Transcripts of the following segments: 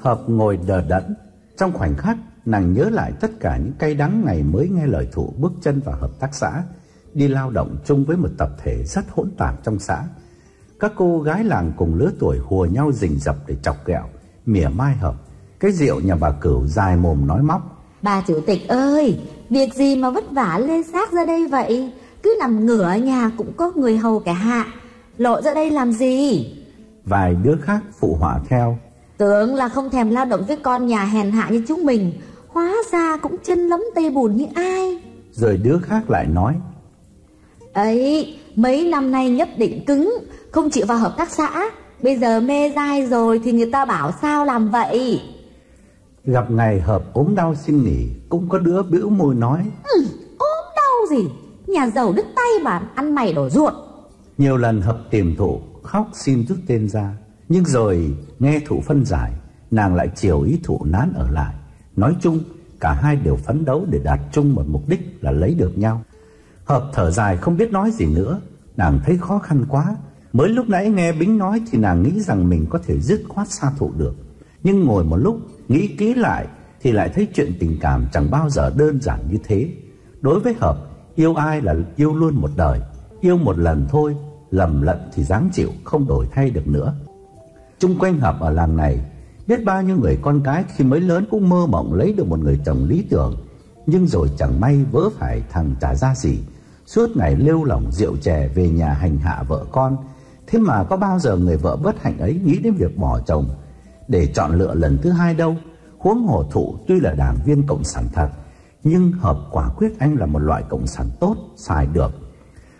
Hợp ngồi đờ đẫn. Trong khoảnh khắc nàng nhớ lại tất cả những cay đắng ngày mới nghe lời Thụ bước chân vào hợp tác xã, đi lao động chung với một tập thể rất hỗn tạp trong xã. Các cô gái làng cùng lứa tuổi hùa nhau rình rập để chọc ghẹo, mỉa mai Hợp. Cái Rượu nhà bà Cửu dài mồm nói móc: "Bà chủ tịch ơi, việc gì mà vất vả lê xác ra đây vậy? Cứ nằm ngửa ở nhà cũng có người hầu cả hạ, lộ ra đây làm gì?" Vài đứa khác phụ họa theo: "Tưởng là không thèm lao động với con nhà hèn hạ như chúng mình, hóa ra cũng chân lấm tê bùn như ai." Rồi đứa khác lại nói: "Ấy, mấy năm nay nhất định cứng, không chịu vào hợp tác xã, bây giờ mê dai rồi thì người ta bảo sao làm vậy." Gặp ngày Hợp ốm đau xin nghỉ, cũng có đứa bĩu môi nói: "Ốm đau gì, nhà giàu đứt tay mà ăn mày đổ ruột." Nhiều lần Hợp tìm Thụ khóc xin rút tên ra, nhưng rồi nghe Thụ phân giải, nàng lại chiều ý Thụ nán ở lại. Nói chung, cả hai đều phấn đấu để đạt chung một mục đích là lấy được nhau. Hợp thở dài không biết nói gì nữa. Nàng thấy khó khăn quá. Mới lúc nãy nghe Bính nói thì nàng nghĩ rằng mình có thể dứt khoát xa Thụ được, nhưng ngồi một lúc nghĩ kỹ lại thì lại thấy chuyện tình cảm chẳng bao giờ đơn giản như thế. Đối với Hợp, yêu ai là yêu luôn một đời, yêu một lần thôi, lầm lẫn thì dáng chịu, không đổi thay được nữa. Chung quanh Hợp ở làng này, biết bao nhiêu người con cái khi mới lớn cũng mơ mộng lấy được một người chồng lý tưởng, nhưng rồi chẳng may vỡ phải thằng chả ra gì, suốt ngày lêu lỏng rượu chè, về nhà hành hạ vợ con. Thế mà có bao giờ người vợ bất hạnh ấy nghĩ đến việc bỏ chồng để chọn lựa lần thứ hai đâu. Huống hồ Thụ tuy là đảng viên cộng sản thật, nhưng Hợp quả quyết anh là một loại cộng sản tốt, xài được.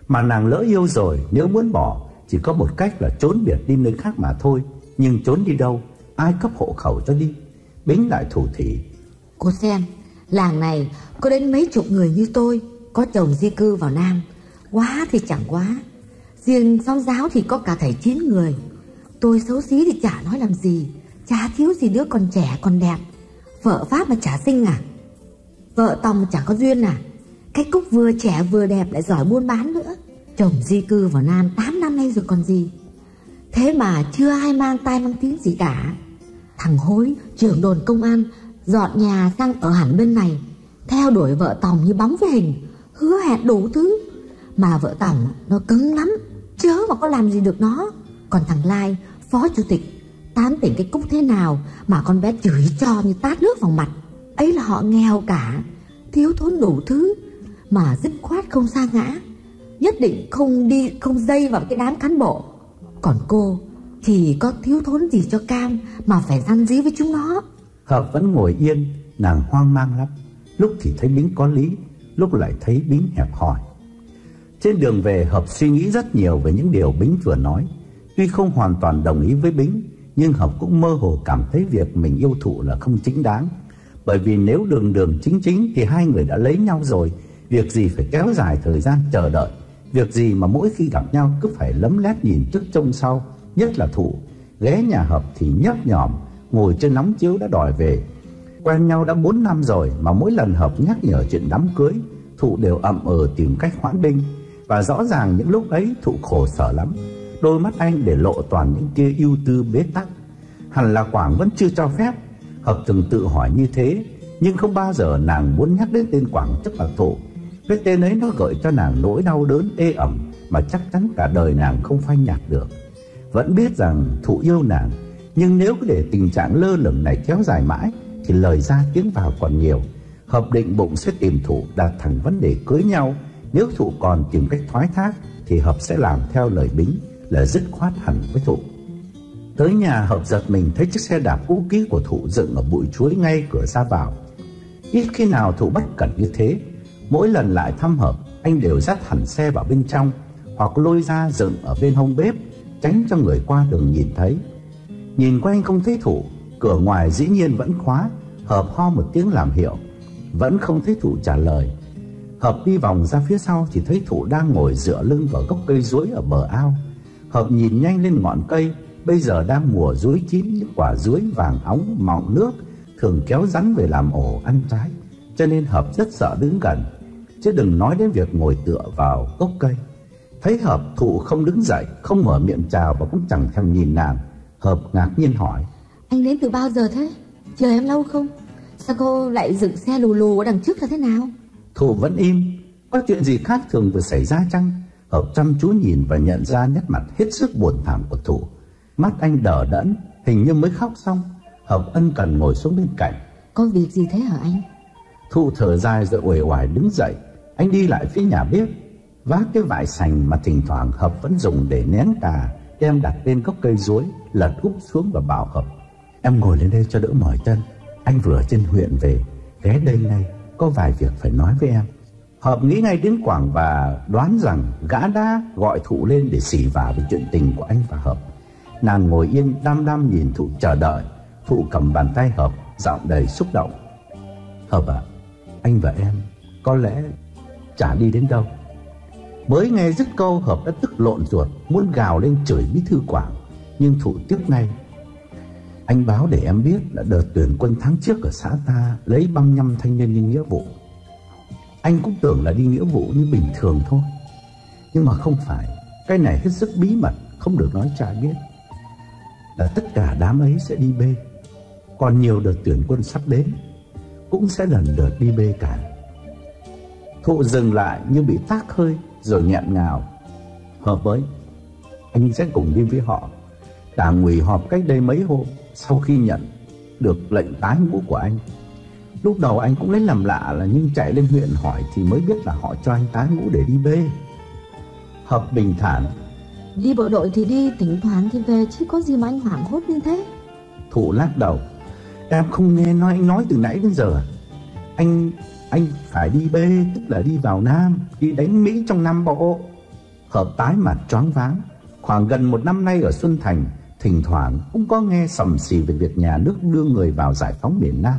Mà nàng lỡ yêu rồi, nếu muốn bỏ chỉ có một cách là trốn biệt đi nơi khác mà thôi. Nhưng trốn đi đâu, ai cấp hộ khẩu cho đi? Bính lại thủ thỉ: "Cô xem, làng này có đến mấy chục người như tôi, có chồng di cư vào Nam, quá thì chẳng quá. Riêng Xóm Giáo thì có cả thảy 9 người. Tôi xấu xí thì chả nói làm gì, chả thiếu gì đứa còn trẻ còn đẹp. Vợ Pháp mà chả xinh à? Vợ Tòng mà chả có duyên à? Cái Cúc vừa trẻ vừa đẹp lại giỏi buôn bán nữa. Chồng di cư vào Nam 8 năm nay rồi còn gì. Thế mà chưa ai mang tai mang tiếng gì cả. Thằng Hối, trưởng đồn công an, dọn nhà sang ở hẳn bên này, theo đuổi vợ Tòng như bóng với hình, hứa hẹn đủ thứ. Mà vợ Tòng nó cứng lắm, chớ mà có làm gì được nó. Còn thằng Lai, phó chủ tịch, tán tỉnh cái Cúc thế nào mà con bé chửi cho như tát nước vào mặt. Ấy là họ nghèo cả, thiếu thốn đủ thứ, mà dứt khoát không sa ngã, nhất định không dây vào cái đám cán bộ. Còn cô thì có thiếu thốn gì cho cam mà phải răn rí với chúng nó." Hợp vẫn ngồi yên. Nàng hoang mang lắm, lúc thì thấy Bính có lý, lúc lại thấy Bính hẹp hòi. Trên đường về, Hợp suy nghĩ rất nhiều về những điều Bính vừa nói. Tuy không hoàn toàn đồng ý với Bính, nhưng Hợp cũng mơ hồ cảm thấy việc mình yêu Thụ là không chính đáng. Bởi vì nếu đường chính thì hai người đã lấy nhau rồi, việc gì phải kéo dài thời gian chờ đợi, việc gì mà mỗi khi gặp nhau cứ phải lấm lét nhìn trước trông sau. Nhất là Thụ ghé nhà Hợp thì nhấp nhòm ngồi trên nóng chiếu đã đòi về. Quen nhau đã 4 năm rồi mà mỗi lần Hợp nhắc nhở chuyện đám cưới, Thụ đều ậm ừ tìm cách hoãn binh. Và rõ ràng những lúc ấy Thụ khổ sở lắm. Đôi mắt anh để lộ toàn những tia ưu tư bế tắc. Hẳn là Quảng vẫn chưa cho phép. Hợp từng tự hỏi như thế, nhưng không bao giờ nàng muốn nhắc đến tên Quảng trước mặt Thụ. Cái tên ấy nó gợi cho nàng nỗi đau đớn ê ẩm mà chắc chắn cả đời nàng không phai nhạt được. Vẫn biết rằng Thụ yêu nàng, nhưng nếu cứ để tình trạng lơ lửng này kéo dài mãi thì lời ra tiếng vào còn nhiều. Hợp định bụng sẽ tìm Thụ đặt thẳng vấn đề cưới nhau. Nếu Thụ còn tìm cách thoái thác thì Hợp sẽ làm theo lời Bính là dứt khoát hẳn với Thụ. Tới nhà, Hợp giật mình thấy chiếc xe đạp cũ kỹ của Thụ dựng ở bụi chuối ngay cửa ra vào. Ít khi nào Thụ bất cẩn như thế. Mỗi lần lại thăm Hợp, anh đều dắt hẳn xe vào bên trong hoặc lôi ra dựng ở bên hông bếp, tránh cho người qua đường nhìn thấy. Nhìn quanh không thấy Thụ, cửa ngoài dĩ nhiên vẫn khóa. Hợp ho một tiếng làm hiệu, vẫn không thấy Thụ trả lời. Hợp đi vòng ra phía sau thì thấy Thụ đang ngồi dựa lưng vào gốc cây duối ở bờ ao. Hợp nhìn nhanh lên ngọn cây, bây giờ đang mùa duối chín, những quả duối vàng óng mọng nước thường kéo rắn về làm ổ ăn trái, cho nên Hợp rất sợ đứng gần, chứ đừng nói đến việc ngồi tựa vào gốc cây. Thấy Hợp, Thụ không đứng dậy, không mở miệng chào và cũng chẳng thèm nhìn nàng. Hợp ngạc nhiên hỏi: Anh đến từ bao giờ thế? Chờ em lâu không? Sao cô lại dựng xe lù lù ở đằng trước là thế nào? Thù vẫn im. Có chuyện gì khác thường vừa xảy ra chăng? Hậu chăm chú nhìn và nhận ra nét mặt hết sức buồn thảm của Thù. Mắt anh đờ đẫn, hình như mới khóc xong. Hậu ân cần ngồi xuống bên cạnh. Có việc gì thế hả anh? Thù thở dài rồi uể oải đứng dậy. Anh đi lại phía nhà bếp, vác cái vải sành mà thỉnh thoảng Hợp vẫn dùng để nén cà, đem đặt lên gốc cây duối, lật úp xuống và bảo Hợp: Em ngồi lên đây cho đỡ mỏi chân, anh vừa trên huyện về, ghé đây ngay, có vài việc phải nói với em. Hợp nghĩ ngay đến Quảng và đoán rằng gã đã gọi Thụ lên để xỉ vả về chuyện tình của anh và Hợp. Nàng ngồi yên đăm đăm nhìn Thụ chờ đợi. Thụ cầm bàn tay Hợp, giọng đầy xúc động: Hợp ạ, anh và em có lẽ chả đi đến đâu. Mới nghe dứt câu, Hợp đã tức lộn ruột, muốn gào lên chửi bí thư Quảng, nhưng Thụ tiếp ngay: Anh báo để em biết là đợt tuyển quân tháng trước ở xã ta lấy 35 thanh niên đi nghĩa vụ. Anh cũng tưởng là đi nghĩa vụ như bình thường thôi, nhưng mà không phải. Cái này hết sức bí mật, không được nói chả biết. Là tất cả đám ấy sẽ đi bê. Còn nhiều đợt tuyển quân sắp đến cũng sẽ lần lượt đi bê cả. Thụ dừng lại như bị tát hơi rồi nghẹn ngào: Hợp với, anh sẽ cùng đi với họ. Đảng ủy họp cách đây mấy hôm, sau khi nhận được lệnh tái ngũ của anh. Lúc đầu anh cũng lấy làm lạ là, nhưng chạy lên huyện hỏi thì mới biết là họ cho anh tái ngũ để đi bê. Hợp bình thản: Đi bộ đội thì đi, tỉnh thoảng thì về, chứ có gì mà anh hoảng hốt như thế. Thụ lắc đầu: Em không nghe nói anh nói từ nãy đến giờ. Anh phải đi bê, tức là đi vào Nam, đi đánh Mỹ trong Nam Bộ. Hợp tái mặt choáng váng. Khoảng gần một năm nay ở Xuân Thành, thỉnh thoảng cũng có nghe sầm xì về việc nhà nước đưa người vào giải phóng miền Nam.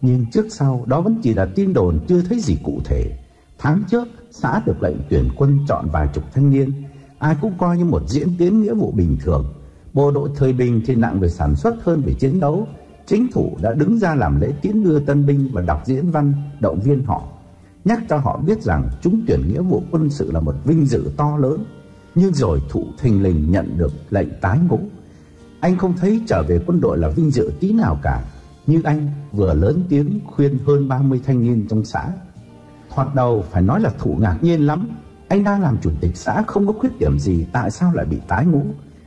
Nhưng trước sau đó vẫn chỉ là tin đồn, chưa thấy gì cụ thể. Tháng trước, xã được lệnh tuyển quân chọn vài chục thanh niên. Ai cũng coi như một diễn tiến nghĩa vụ bình thường. Bộ đội thời bình thì nặng về sản xuất hơn về chiến đấu. Chính Thủ đã đứng ra làm lễ tiễn đưa tân binh và đọc diễn văn động viên họ, nhắc cho họ biết rằng trúng tuyển nghĩa vụ quân sự là một vinh dự to lớn. Nhưng rồi Thụ thình lình nhận được lệnh tái ngũ. Anh không thấy trở về quân đội là vinh dự tí nào cả. Nhưng anh vừa lớn tiếng khuyên hơn 30 thanh niên trong xã. Thoạt đầu phải nói là Thụ ngạc nhiên lắm. Anh đang làm chủ tịch xã không có khuyết điểm gì, tại sao lại bị tái ngũ?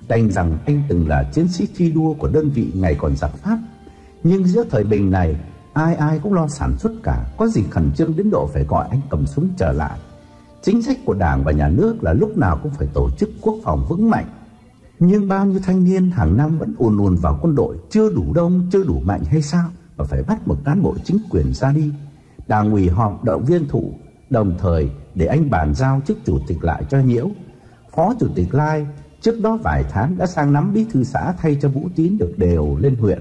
Đành rằng anh từng là chiến sĩ thi đua của đơn vị ngày còn giặc Pháp. Nhưng giữa thời bình này, ai ai cũng lo sản xuất cả, có gì khẩn trương đến độ phải gọi anh cầm súng trở lại. Chính sách của Đảng và Nhà nước là lúc nào cũng phải tổ chức quốc phòng vững mạnh. Nhưng bao nhiêu thanh niên hàng năm vẫn ùn ùn vào quân đội, chưa đủ đông, chưa đủ mạnh hay sao mà phải bắt một cán bộ chính quyền ra đi. Đảng ủy họp động viên Thụ, đồng thời để anh bàn giao chức chủ tịch lại cho Nhiễu. Phó chủ tịch Lai trước đó vài tháng đã sang nắm bí thư xã thay cho Vũ Tín được đều lên huyện.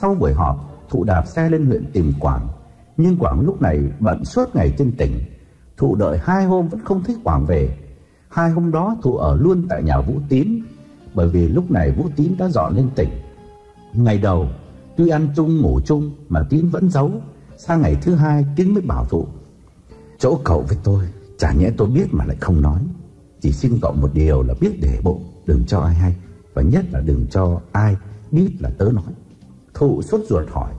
Sau buổi họp, Thụ đạp xe lên huyện tìm Quảng, nhưng Quảng lúc này bận suốt ngày trên tỉnh. Thụ đợi 2 hôm vẫn không thấy Quảng về. 2 hôm đó Thụ ở luôn tại nhà Vũ Tín, bởi vì lúc này Vũ Tín đã dọn lên tỉnh. Ngày đầu tuy ăn chung ngủ chung mà Tín vẫn giấu. Sang ngày thứ 2 Tín mới bảo Thụ: Chỗ cậu với tôi, chả nhẽ tôi biết mà lại không nói. Chỉ xin cậu một điều là biết để bụng, đừng cho ai hay, và nhất là đừng cho ai biết là tớ nói. Thụ sốt ruột hỏi: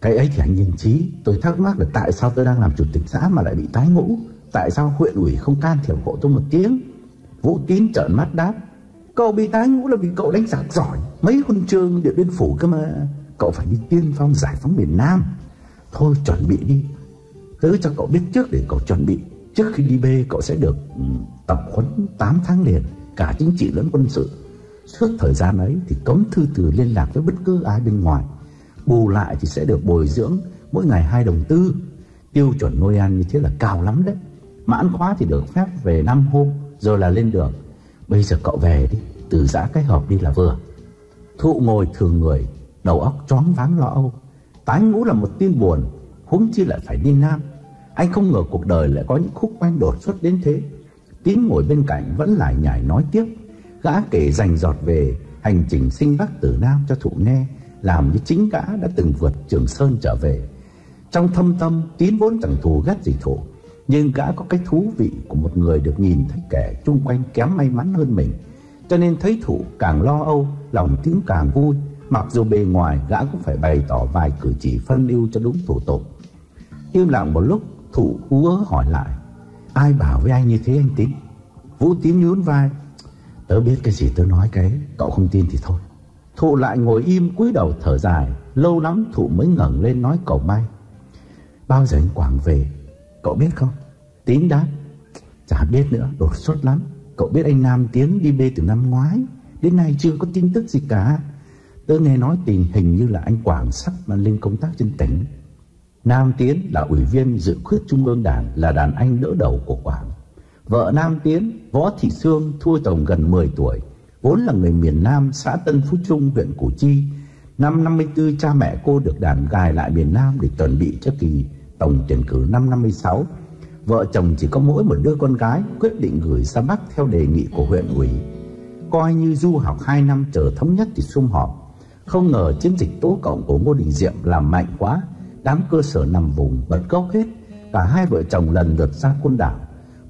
Cái ấy thì anh nhân trí, tôi thắc mắc là tại sao tôi đang làm chủ tịch xã mà lại bị tái ngũ? Tại sao huyện ủy không can thiệp hộ tôi một tiếng? Vũ Tín trợn mắt đáp: Cậu bị tái ngũ là vì cậu đánh giặc giỏi, mấy huân chương Điện Biên Phủ cơ mà. Cậu phải đi tiên phong giải phóng miền Nam. Thôi chuẩn bị đi, tớ cho cậu biết trước để cậu chuẩn bị. Trước khi đi bê cậu sẽ được tập huấn 8 tháng liền, cả chính trị lẫn quân sự. Suốt thời gian ấy thì cấm thư từ liên lạc với bất cứ ai bên ngoài. Bù lại thì sẽ được bồi dưỡng mỗi ngày 2 đồng tư. Tiêu chuẩn nuôi ăn như thế là cao lắm đấy. Mãn khóa thì được phép về 5 hôm rồi là lên đường. Bây giờ cậu về đi, từ giã cái họp đi là vừa. Thụ ngồi thường người, đầu óc choáng váng lo âu. Tái ngũ là một tin buồn, huống chi lại phải đi Nam. Anh không ngờ cuộc đời lại có những khúc quanh đột xuất đến thế. Tín ngồi bên cạnh vẫn lải nhải nói tiếp. Gã kể rành rọt về hành trình sinh Bắc từ Nam cho Thụ nghe, làm như chính gã đã từng vượt Trường Sơn trở về. Trong thâm tâm Tín vốn chẳng thù ghét gì Thụ, nhưng gã có cái thú vị của một người được nhìn thấy kẻ chung quanh kém may mắn hơn mình. Cho nên thấy Thụ càng lo âu, lòng Tín càng vui. Mặc dù bề ngoài gã cũng phải bày tỏ vài cử chỉ phân ưu cho đúng thủ tục. Im lặng một lúc, Thụ úa hỏi lại: "Ai bảo với anh như thế anh Tín?" Vũ Tín nhún vai: "Tớ biết cái gì tớ nói cái ấy. Cậu không tin thì thôi." Thụ lại ngồi im cúi đầu thở dài. Lâu lắm Thụ mới ngẩng lên nói cầu may: "Bao giờ anh Quảng về, cậu biết không?" Tín đáp: "Chả biết nữa, đột xuất lắm. Cậu biết anh Nam Tiến đi bê từ năm ngoái, đến nay chưa có tin tức gì cả. Tớ nghe nói tình hình như là anh Quảng sắp mà lên công tác trên tỉnh." Nam Tiến là ủy viên dự khuyết Trung ương Đảng, là đàn anh đỡ đầu của Quảng. Vợ Nam Tiến, Võ Thị Sương, thua chồng gần 10 tuổi, vốn là người miền Nam, xã Tân Phú Trung, huyện Củ Chi. Năm 54, cha mẹ cô được Đảng gài lại miền Nam để chuẩn bị cho kỳ tổng tuyển cử năm 56. Vợ chồng chỉ có mỗi một đứa con gái, quyết định gửi ra Bắc theo đề nghị của huyện ủy, coi như du học 2 năm chờ thống nhất thì sum họp. Không ngờ chiến dịch tố cộng của Ngô Đình Diệm làm mạnh quá, đám cơ sở nằm vùng bật gốc hết. Cả hai vợ chồng lần lượt ra Côn Đảo,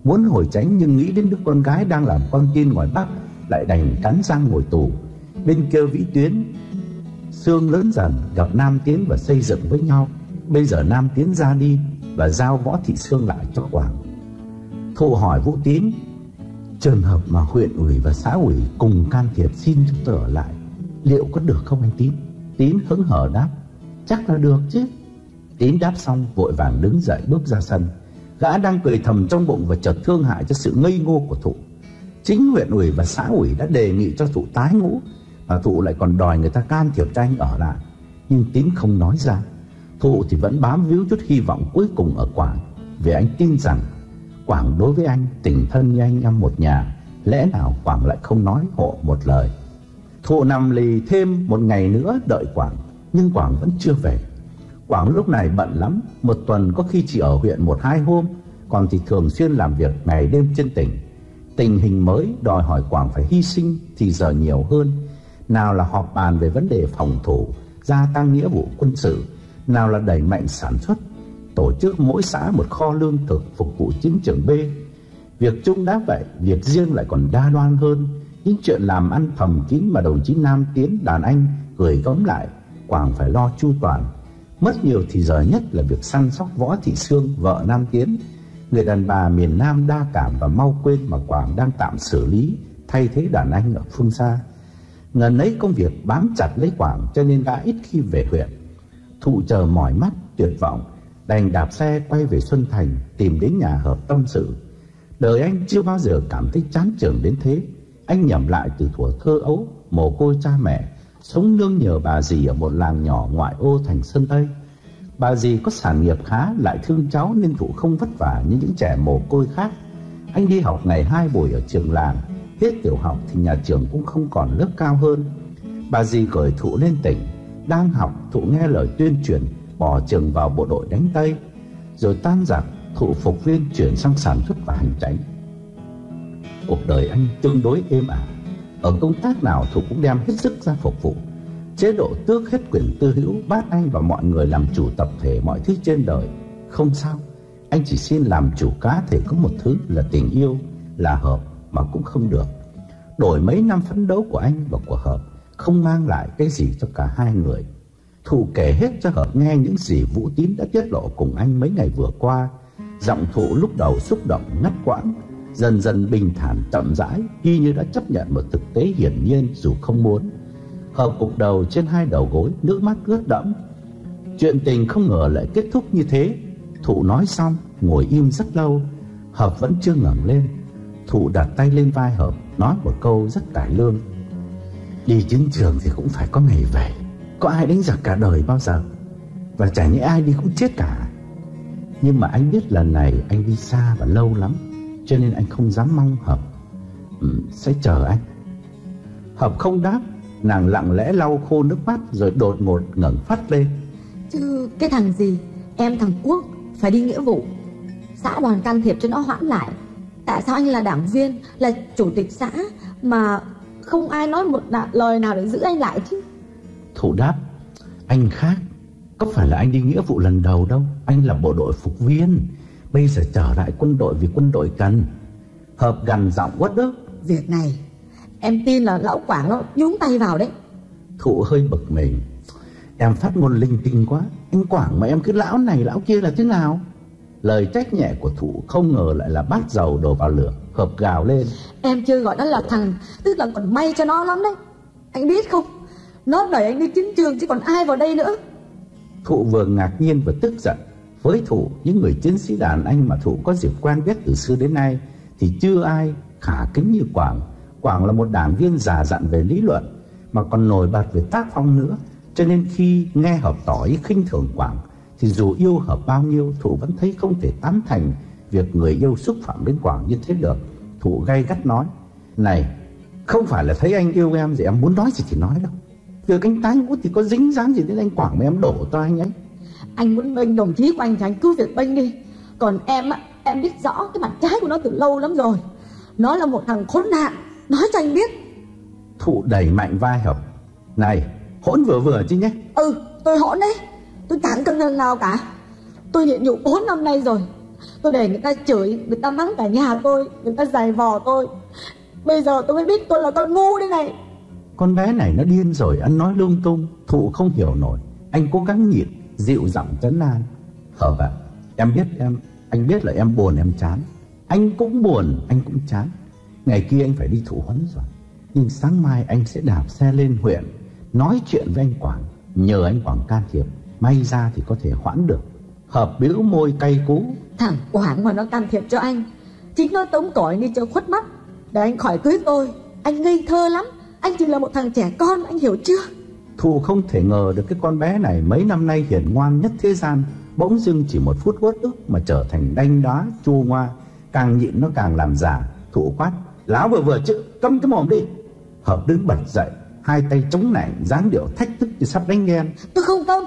muốn hồi tránh nhưng nghĩ đến đứa con gái đang làm con tin ngoài Bắc, lại đành cắn răng ngồi tù. Bên kia Vĩ Tuyến, Sương lớn dần, gặp Nam Tiến và xây dựng với nhau. Bây giờ Nam Tiến ra đi và giao Võ Thị Sương lại cho Quảng. Thụ hỏi Vũ Tín: "Trường hợp mà huyện ủy và xã ủy cùng can thiệp xin cho tớ ở lại, liệu có được không anh Tín?" Tín hứng hở đáp: "Chắc là được chứ." Tín đáp xong vội vàng đứng dậy bước ra sân. Gã đang cười thầm trong bụng và chợt thương hại cho sự ngây ngô của Thụ. Chính huyện ủy và xã ủy đã đề nghị cho Thụ tái ngũ, và Thụ lại còn đòi người ta can thiệp cho anh ở lại. Nhưng Tín không nói ra. Thụ thì vẫn bám víu chút hy vọng cuối cùng ở Quảng, vì anh tin rằng Quảng đối với anh tình thân như anh em một nhà, lẽ nào Quảng lại không nói hộ một lời. Thụ nằm lì thêm một ngày nữa đợi Quảng, nhưng Quảng vẫn chưa về. Quảng lúc này bận lắm, một tuần có khi chỉ ở huyện 1-2 hôm, còn thì thường xuyên làm việc ngày đêm trên tỉnh. Tình hình mới đòi hỏi Quảng phải hy sinh thì giờ nhiều hơn. Nào là họp bàn về vấn đề phòng thủ, gia tăng nghĩa vụ quân sự, nào là đẩy mạnh sản xuất, tổ chức mỗi xã một kho lương thực phục vụ chiến trường B. Việc chung đã vậy, việc riêng lại còn đa đoan hơn. Những chuyện làm ăn thầm kín mà đồng chí Nam Tiến đàn anh gửi gắm lại, Quảng phải lo chu toàn. Mất nhiều thì giờ nhất là việc săn sóc Võ Thị Sương, vợ Nam Tiến, người đàn bà miền Nam đa cảm và mau quên mà Quảng đang tạm xử lý thay thế đàn anh ở phương xa. Ngần ấy công việc bám chặt lấy Quảng cho nên đã ít khi về huyện. Thụ chờ mỏi mắt tuyệt vọng, đành đạp xe quay về Xuân Thành, tìm đến nhà Hợp tâm sự. Đời anh chưa bao giờ cảm thấy chán chường đến thế. Anh nhẩm lại từ thuở thơ ấu, mồ côi cha mẹ, sống nương nhờ bà dì ở một làng nhỏ ngoại ô thành Sơn Tây. Bà dì có sản nghiệp khá, lại thương cháu nên Thụ không vất vả như những trẻ mồ côi khác. Anh đi học ngày 2 buổi ở trường làng, hết tiểu học thì nhà trường cũng không còn lớp cao hơn. Bà dì gửi Thụ lên tỉnh. Đang học, Thụ nghe lời tuyên truyền bỏ trường vào bộ đội đánh Tây. Rồi tan giặc, Thụ phục viên chuyển sang sản xuất và hành chánh. Cuộc đời anh tương đối êm ả. Ở công tác nào Thụ cũng đem hết sức ra phục vụ. Chế độ tước hết quyền tư hữu, bắt anh và mọi người làm chủ tập thể mọi thứ trên đời. Không sao, anh chỉ xin làm chủ cá thể có một thứ là tình yêu, là Hợp, mà cũng không được. Đổi mấy năm phấn đấu của anh và của Hợp không mang lại cái gì cho cả hai người. Thụ kể hết cho Hợp nghe những gì Vũ Tín đã tiết lộ cùng anh mấy ngày vừa qua. Giọng Thụ lúc đầu xúc động ngắt quãng, dần dần bình thản chậm rãi, y như đã chấp nhận một thực tế hiển nhiên dù không muốn. Hợp cục đầu trên hai đầu gối, nước mắt ướt đẫm. Chuyện tình không ngờ lại kết thúc như thế. Thụ nói xong ngồi im rất lâu. Hợp vẫn chưa ngẩng lên. Thụ đặt tay lên vai Hợp, nói một câu rất cải lương: "Đi chiến trường thì cũng phải có ngày về. Có ai đánh giặc cả đời bao giờ, và chả những ai đi cũng chết cả. Nhưng mà anh biết lần này anh đi xa và lâu lắm, cho nên anh không dám mong. Hợp sẽ chờ anh." Hợp không đáp. Nàng lặng lẽ lau khô nước mắt, rồi đột ngột ngẩng phát lên: "Chứ cái thằng gì, em thằng Quốc, phải đi nghĩa vụ. Xã đoàn can thiệp cho nó hoãn lại. Tại sao anh là đảng viên, là chủ tịch xã mà không ai nói một lời nào để giữ anh lại chứ?" Thụ đáp: "Anh khác. Có phải là anh đi nghĩa vụ lần đầu đâu. Anh là bộ đội phục viên, bây giờ trở lại quân đội vì quân đội cần." Hợp gằn giọng uất ức: "Việc này em tin là lão Quảng nó nhúng tay vào đấy." Thụ hơi bực mình: Em phát ngôn linh tinh quá, anh Quảng mà em cứ lão này lão kia là thế nào? Lời trách nhẹ của Thụ không ngờ lại là bát dầu đổ vào lửa. Hợp gào lên: Em chưa gọi nó là thằng, tức là còn may cho nó lắm đấy. Anh biết không, nó đẩy anh đi chiến trường chứ còn ai vào đây nữa. Thụ vừa ngạc nhiên vừa tức giận. Với Thụ, những người chiến sĩ đàn anh mà Thụ có dịp quen biết từ xưa đến nay thì chưa ai khả kính như Quảng. Quảng là một đảng viên già dặn về lý luận mà còn nổi bật về tác phong nữa, cho nên khi nghe Hợp tỏ ý khinh thường Quảng thì dù yêu Hợp bao nhiêu, Thụ vẫn thấy không thể tán thành việc người yêu xúc phạm đến Quảng như thế được. Thụ gay gắt nói: Này, không phải là thấy anh yêu em rồi em muốn nói gì thì nói đâu. Việc anh tái ngũ thì có dính dáng gì đến anh Quảng mà em đổ cho anh ấy. Anh muốn bênh đồng chí của anh thì anh cứ việc bênh đi. Còn em á, em biết rõ cái mặt trái của nó từ lâu lắm rồi. Nó là một thằng khốn nạn, nói cho anh biết. Thụ đẩy mạnh vai Hợp: Này, hỗn vừa vừa chứ nhé. Ừ, tôi hỗn đấy, tôi chẳng cân hơn nào cả. Tôi nhịn nhục 4 năm nay rồi. Tôi để người ta chửi, người ta mắng cả nhà tôi, người ta giày vò tôi. Bây giờ tôi mới biết tôi là con ngu đây này. Con bé này nó điên rồi, ăn nói lung tung. Thụ không hiểu nổi. Anh cố gắng nhịn, dịu giọng trấn an: Hợp ạ, em biết em, anh biết là em buồn em chán. Anh cũng buồn, anh cũng chán. Ngày kia anh phải đi thụ huấn rồi, nhưng sáng mai anh sẽ đạp xe lên huyện, nói chuyện với anh Quảng, nhờ anh Quảng can thiệp, may ra thì có thể hoãn được. Hợp bĩu môi cay cú: Thằng Quảng mà nó can thiệp cho anh, chính nó tống cõi đi cho khuất mắt, để anh khỏi cưới tôi. Anh ngây thơ lắm, anh chỉ là một thằng trẻ con, anh hiểu chưa? Thụ không thể ngờ được cái con bé này mấy năm nay hiền ngoan nhất thế gian, bỗng dưng chỉ một phút uất ức mà trở thành đanh đá chua ngoa. Càng nhịn nó càng làm giả. Thụ quát: Láo vừa vừa chứ, câm cái mồm đi. Hợp đứng bật dậy, hai tay chống nạnh, dáng điệu thách thức như sắp đánh ghen. Tôi không câm,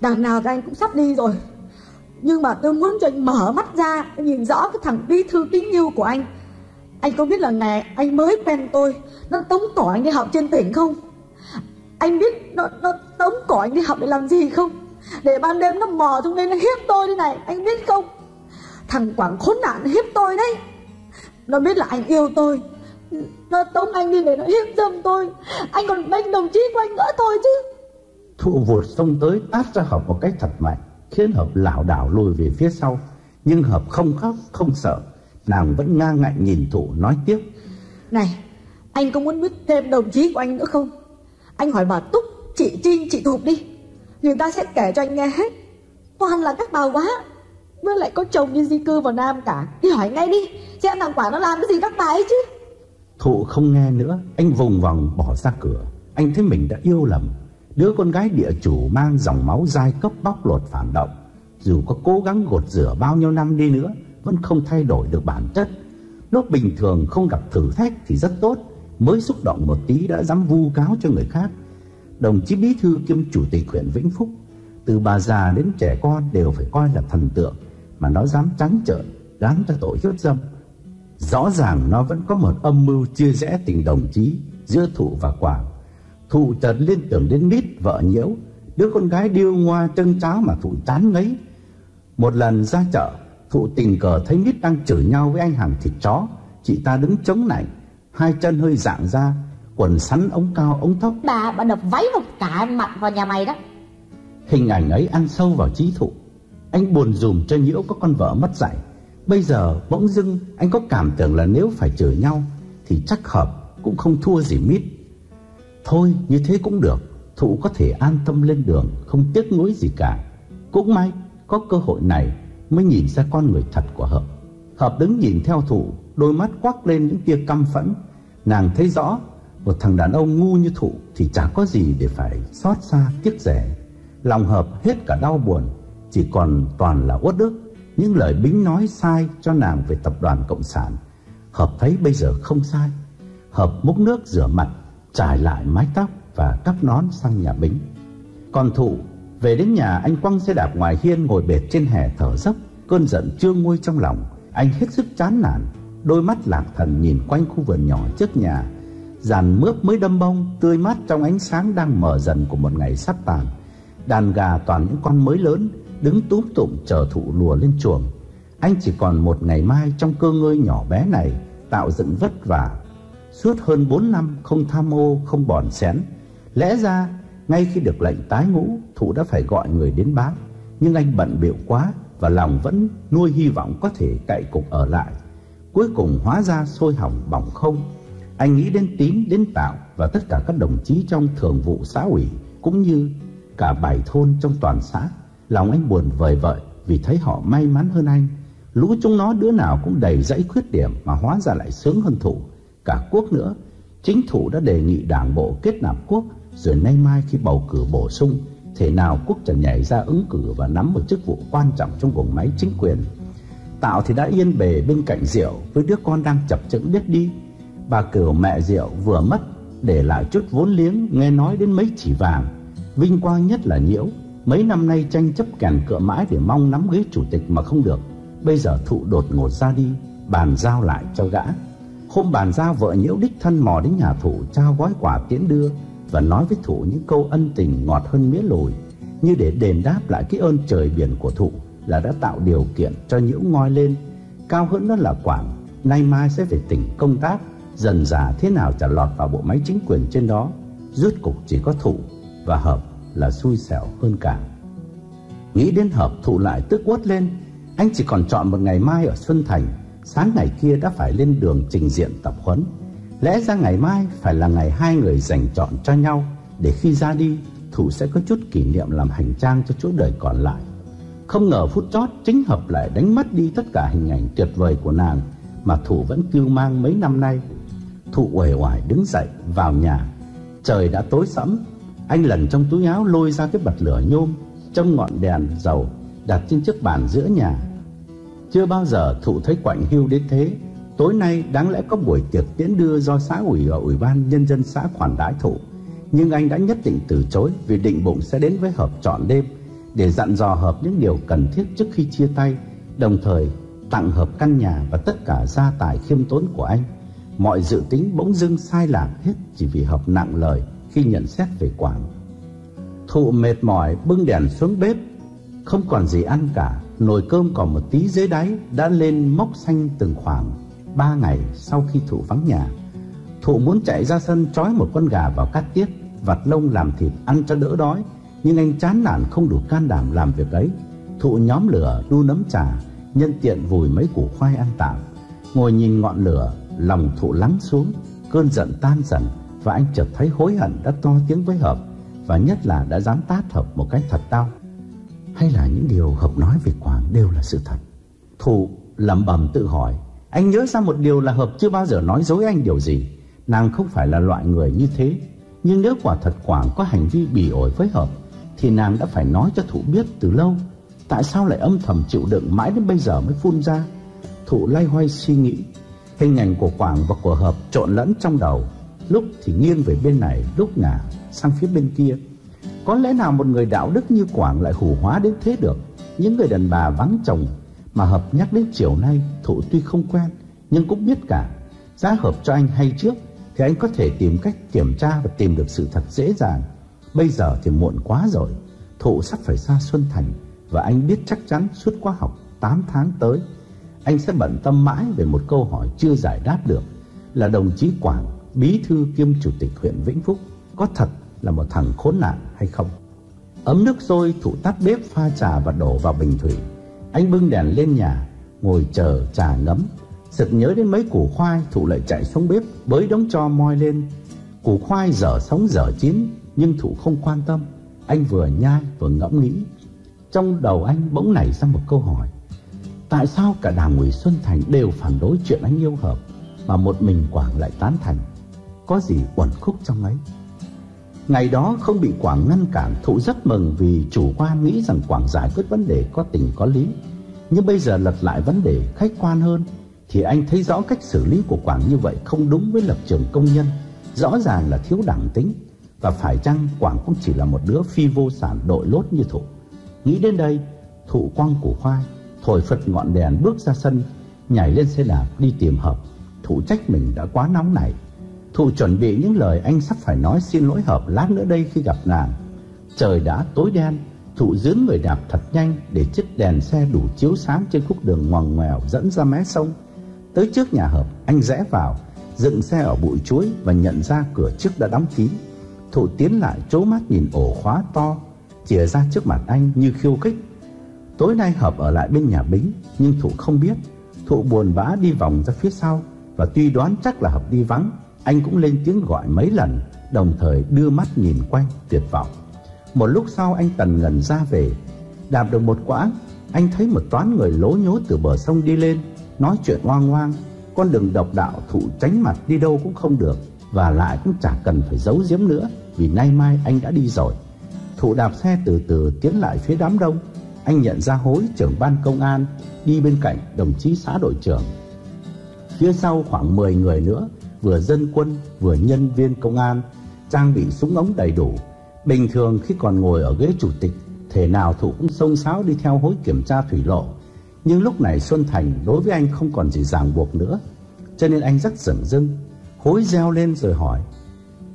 đằng nào các anh cũng sắp đi rồi, nhưng mà tôi muốn cho anh mở mắt ra, nhìn rõ cái thằng bí thư kính yêu của anh. Anh có biết là ngày anh mới quen tôi, nó tống cổ anh đi học trên tỉnh không? Anh biết nó tống cổ anh đi học để làm gì không? Để ban đêm nó mò trong đây nó hiếp tôi đây này, anh biết không? Thằng Quảng khốn nạn hiếp tôi đấy. Nó biết là anh yêu tôi, nó tống anh đi để nó hiếp dâm tôi. Anh còn đánh đồng chí của anh nữa thôi chứ. Thụ vụt xông tới tát ra Hợp một cách thật mạnh, khiến Hợp lảo đảo lùi về phía sau. Nhưng Hợp không khóc không sợ, nàng vẫn ngang ngạnh nhìn Thụ nói tiếp: Này, anh có muốn biết thêm đồng chí của anh nữa không? Anh hỏi bà Túc, chị Trinh, chị Thục đi, người ta sẽ kể cho anh nghe hết. Toàn là các bà quá, mới lại có chồng đi di cư vào Nam cả. Đi hỏi ngay đi, xem thằng Quảng nó làm cái gì các bà ấy chứ. Thụ không nghe nữa, anh vùng vòng bỏ ra cửa. Anh thấy mình đã yêu lầm đứa con gái địa chủ mang dòng máu giai cấp bóc lột phản động. Dù có cố gắng gột rửa bao nhiêu năm đi nữa vẫn không thay đổi được bản chất. Lúc bình thường không gặp thử thách thì rất tốt, mới xúc động một tí đã dám vu cáo cho người khác. Đồng chí bí thư kiêm chủ tịch huyện Vĩnh Phúc, từ bà già đến trẻ con đều phải coi là thần tượng, mà nó dám trắng trợn dám ra tội hiếp dâm. Rõ ràng nó vẫn có một âm mưu chia rẽ tình đồng chí giữa Thụ và Quảng. Thụ chợt liên tưởng đến Mít, vợ Nhiễu, đứa con gái điêu ngoa chân cháo mà Thụ chán ngấy. Một lần ra chợ, Thụ tình cờ thấy Mít đang chửi nhau với anh hàng thịt chó. Chị ta đứng chống nạnh, hai chân hơi dạng ra, quần sắn ống cao ống thấp. Bà đập váy vào cả mặt vào nhà mày đó. Hình ảnh ấy ăn sâu vào trí Thụ. Anh buồn dùm cho Nhiễu có con vợ mất dạy. Bây giờ bỗng dưng anh có cảm tưởng là nếu phải chửi nhau thì chắc Hợp cũng không thua gì Mít. Thôi như thế cũng được, Thụ có thể an tâm lên đường, không tiếc nuối gì cả. Cũng may có cơ hội này mới nhìn ra con người thật của Hợp. Hợp đứng nhìn theo Thụ, đôi mắt quắc lên những tia căm phẫn. Nàng thấy rõ một thằng đàn ông ngu như Thụ thì chả có gì để phải xót xa tiếc rẻ. Lòng Hợp hết cả đau buồn, chỉ còn toàn là uất ức. Những lời Bính nói sai cho nàng về tập đoàn Cộng sản, Hợp thấy bây giờ không sai. Hợp múc nước rửa mặt, trải lại mái tóc và cắp nón sang nhà Bính. Còn Thụ về đến nhà, anh quăng xe đạp ngoài hiên, ngồi bệt trên hè thở dốc. Cơn giận chưa nguôi trong lòng, anh hết sức chán nản, đôi mắt lạc thần nhìn quanh khu vườn nhỏ trước nhà. Dàn mướp mới đâm bông tươi mát trong ánh sáng đang mở dần của một ngày sắp tàn. Đàn gà toàn những con mới lớn đứng túm tụm chờ Thụ lùa lên chuồng. Anh chỉ còn một ngày mai trong cơ ngơi nhỏ bé này tạo dựng vất vả. Suốt hơn 4 năm không tham ô, không bòn xén, Lẽ ra ngay khi được lệnh tái ngũ, Thụ đã phải gọi người đến báo, nhưng anh bận bịu quá và lòng vẫn nuôi hy vọng có thể cậy cục ở lại. Cuối cùng hóa ra sôi hỏng bỏng không. Anh nghĩ đến Tín, đến Tạo và tất cả các đồng chí trong thường vụ xã ủy cũng như cả 7 thôn trong toàn xã. Lòng anh buồn vời vợi vì thấy họ may mắn hơn anh. Lũ chúng nó đứa nào cũng đầy dẫy khuyết điểm mà hóa ra lại sướng hơn Thụ, cả Quốc nữa. Chính Thụ đã đề nghị đảng bộ kết nạp Quốc, rồi nay mai khi bầu cử bổ sung, thế nào Quốc chẳng nhảy ra ứng cử và nắm một chức vụ quan trọng trong guồng máy chính quyền. Tạo thì đã yên bề bên cạnh Diệu với đứa con đang chập chững biết đi. Bà Cửu mẹ Diệu vừa mất, để lại chút vốn liếng, nghe nói đến mấy chỉ vàng. Vinh quang nhất là Nhiễu, mấy năm nay tranh chấp kèn cựa mãi để mong nắm ghế chủ tịch mà không được. Bây giờ Thụ đột ngột ra đi, bàn giao lại cho gã. Hôm bàn giao, vợ Nhiễu đích thân mò đến nhà Thụ trao gói quà tiễn đưa và nói với Thụ những câu ân tình ngọt hơn mía lùi, như để đền đáp lại cái ơn trời biển của Thụ là đã tạo điều kiện cho Nhiễu ngoi lên. Cao hơn đó là Quảng nay mai sẽ về tỉnh công tác, dần dà thế nào chả lọt vào bộ máy chính quyền trên đó. Rốt cục chỉ có Thụ và Hợp là xui xẻo hơn cả. Nghĩ đến Hợp, Thụ lại tức uất lên. Anh chỉ còn chọn một ngày mai ở Xuân Thành, sáng ngày kia đã phải lên đường trình diện tập huấn. Lẽ ra ngày mai phải là ngày hai người dành chọn cho nhau, để khi ra đi Thụ sẽ có chút kỷ niệm làm hành trang cho chỗ đời còn lại. Không ngờ phút chót chính Hợp lại đánh mất đi tất cả hình ảnh tuyệt vời của nàng mà Thụ vẫn cưu mang mấy năm nay. Thụ uể oải đứng dậy vào nhà. Trời đã tối sẫm. Anh lần trong túi áo lôi ra cái bật lửa nhôm, trong ngọn đèn dầu đặt trên chiếc bàn giữa nhà. Chưa bao giờ Thụ thấy quạnh hiu đến thế. Tối nay đáng lẽ có buổi tiệc tiễn đưa do xã ủy và ủy ban nhân dân xã khoản đãi Thụ, nhưng anh đã nhất định từ chối vì định bụng sẽ đến với Hợp trọn đêm để dặn dò Hợp những điều cần thiết trước khi chia tay, đồng thời tặng Hợp căn nhà và tất cả gia tài khiêm tốn của anh. Mọi dự tính bỗng dưng sai lạc hết chỉ vì Hợp nặng lời khi nhận xét về Quảng. Thụ mệt mỏi bưng đèn xuống bếp. Không còn gì ăn cả, nồi cơm còn một tí dưới đáy đã lên mốc xanh từng khoảng 3 ngày sau khi Thụ vắng nhà. Thụ muốn chạy ra sân trói một con gà vào cát tiết, vặt lông làm thịt ăn cho đỡ đói, nhưng anh chán nản không đủ can đảm làm việc ấy. Thụ nhóm lửa đun nấm trà, nhân tiện vùi mấy củ khoai ăn tạm. Ngồi nhìn ngọn lửa, lòng Thụ lắng xuống, cơn giận tan dần và anh chợt thấy hối hận đã to tiếng với Hợp, và nhất là đã dám tát Hợp một cách thật đau. Hay là những điều Hợp nói về Quảng đều là sự thật? Thụ lẩm bẩm tự hỏi. Anh nhớ ra một điều là Hợp chưa bao giờ nói dối anh điều gì. Nàng không phải là loại người như thế, nhưng nếu quả thật Quảng có hành vi bỉ ổi với Hợp thì nàng đã phải nói cho Thụ biết từ lâu. Tại sao lại âm thầm chịu đựng mãi đến bây giờ mới phun ra? Thụ loay hoay suy nghĩ. Hình ảnh của Quảng và của Hợp trộn lẫn trong đầu, lúc thì nghiêng về bên này, lúc ngả sang phía bên kia. Có lẽ nào một người đạo đức như Quảng lại hủ hóa đến thế được? Những người đàn bà vắng chồng mà Hợp nhắc đến chiều nay, Thụ tuy không quen nhưng cũng biết cả. Giá Hợp cho anh hay trước thì anh có thể tìm cách kiểm tra và tìm được sự thật dễ dàng. Bây giờ thì muộn quá rồi. Thụ sắp phải ra Xuân Thành, và anh biết chắc chắn suốt khóa học 8 tháng tới anh sẽ bận tâm mãi về một câu hỏi chưa giải đáp được, là đồng chí Quảng, bí thư kiêm chủ tịch huyện Vĩnh Phúc, có thật là một thằng khốn nạn hay không? Ấm nước sôi, Thụ tắt bếp, pha trà và đổ vào bình thủy. Anh bưng đèn lên nhà, ngồi chờ trà ngấm. Sực nhớ đến mấy củ khoai, Thụ lại chạy xuống bếp bới đống tro moi lên. Củ khoai dở sống dở chín, nhưng Thụ không quan tâm. Anh vừa nhai vừa ngẫm nghĩ. Trong đầu anh bỗng nảy ra một câu hỏi: tại sao cả đảng ủy Xuân Thành đều phản đối chuyện anh yêu Hợp mà một mình Quảng lại tán thành? Có gì uẩn khúc trong ấy? Ngày đó không bị Quảng ngăn cản, Thụ rất mừng vì chủ quan nghĩ rằng Quảng giải quyết vấn đề có tình có lý. Nhưng bây giờ lật lại vấn đề khách quan hơn thì anh thấy rõ cách xử lý của Quảng như vậy không đúng với lập trường công nhân, rõ ràng là thiếu đảng tính. Và phải chăng Quảng cũng chỉ là một đứa phi vô sản đội lốt như Thụ? Nghĩ đến đây, Thụ quăng củ khoai, thổi phật ngọn đèn, bước ra sân, nhảy lên xe đạp đi tìm Hợp. Thụ trách mình đã quá nóng nảy. Thụ chuẩn bị những lời anh sắp phải nói xin lỗi Hợp lát nữa đây khi gặp nàng. Trời đã tối đen, Thụ dướn người đạp thật nhanh để chiếc đèn xe đủ chiếu sáng trên khúc đường ngoằn ngoèo dẫn ra mé sông. Tới trước nhà Hợp, anh rẽ vào, dựng xe ở bụi chuối và nhận ra cửa trước đã đóng kín. Thụ tiến lại trố mắt nhìn ổ khóa to chìa ra trước mặt anh như khiêu khích. Tối nay Hợp ở lại bên nhà Bính, nhưng Thụ không biết. Thụ buồn bã đi vòng ra phía sau, và tuy đoán chắc là Hợp đi vắng, anh cũng lên tiếng gọi mấy lần, đồng thời đưa mắt nhìn quanh tuyệt vọng. Một lúc sau anh tần ngần ra về. Đạp được một quãng, anh thấy một toán người lố nhố từ bờ sông đi lên, nói chuyện oang oang. Con đường độc đạo Thụ tránh mặt đi đâu cũng không được, và lại cũng chả cần phải giấu giếm nữa, vì nay mai anh đã đi rồi. Thụ đạp xe từ từ tiến lại phía đám đông. Anh nhận ra Hối, trưởng ban công an, đi bên cạnh đồng chí xã đội trưởng. Phía sau khoảng 10 người nữa, vừa dân quân vừa nhân viên công an, trang bị súng ống đầy đủ. Bình thường khi còn ngồi ở ghế chủ tịch, thể nào Thụ cũng xông xáo đi theo Hối kiểm tra thủy lộ. Nhưng lúc này Xuân Thành đối với anh không còn gì ràng buộc nữa, cho nên anh rất dửng dưng. Hối reo lên rồi hỏi: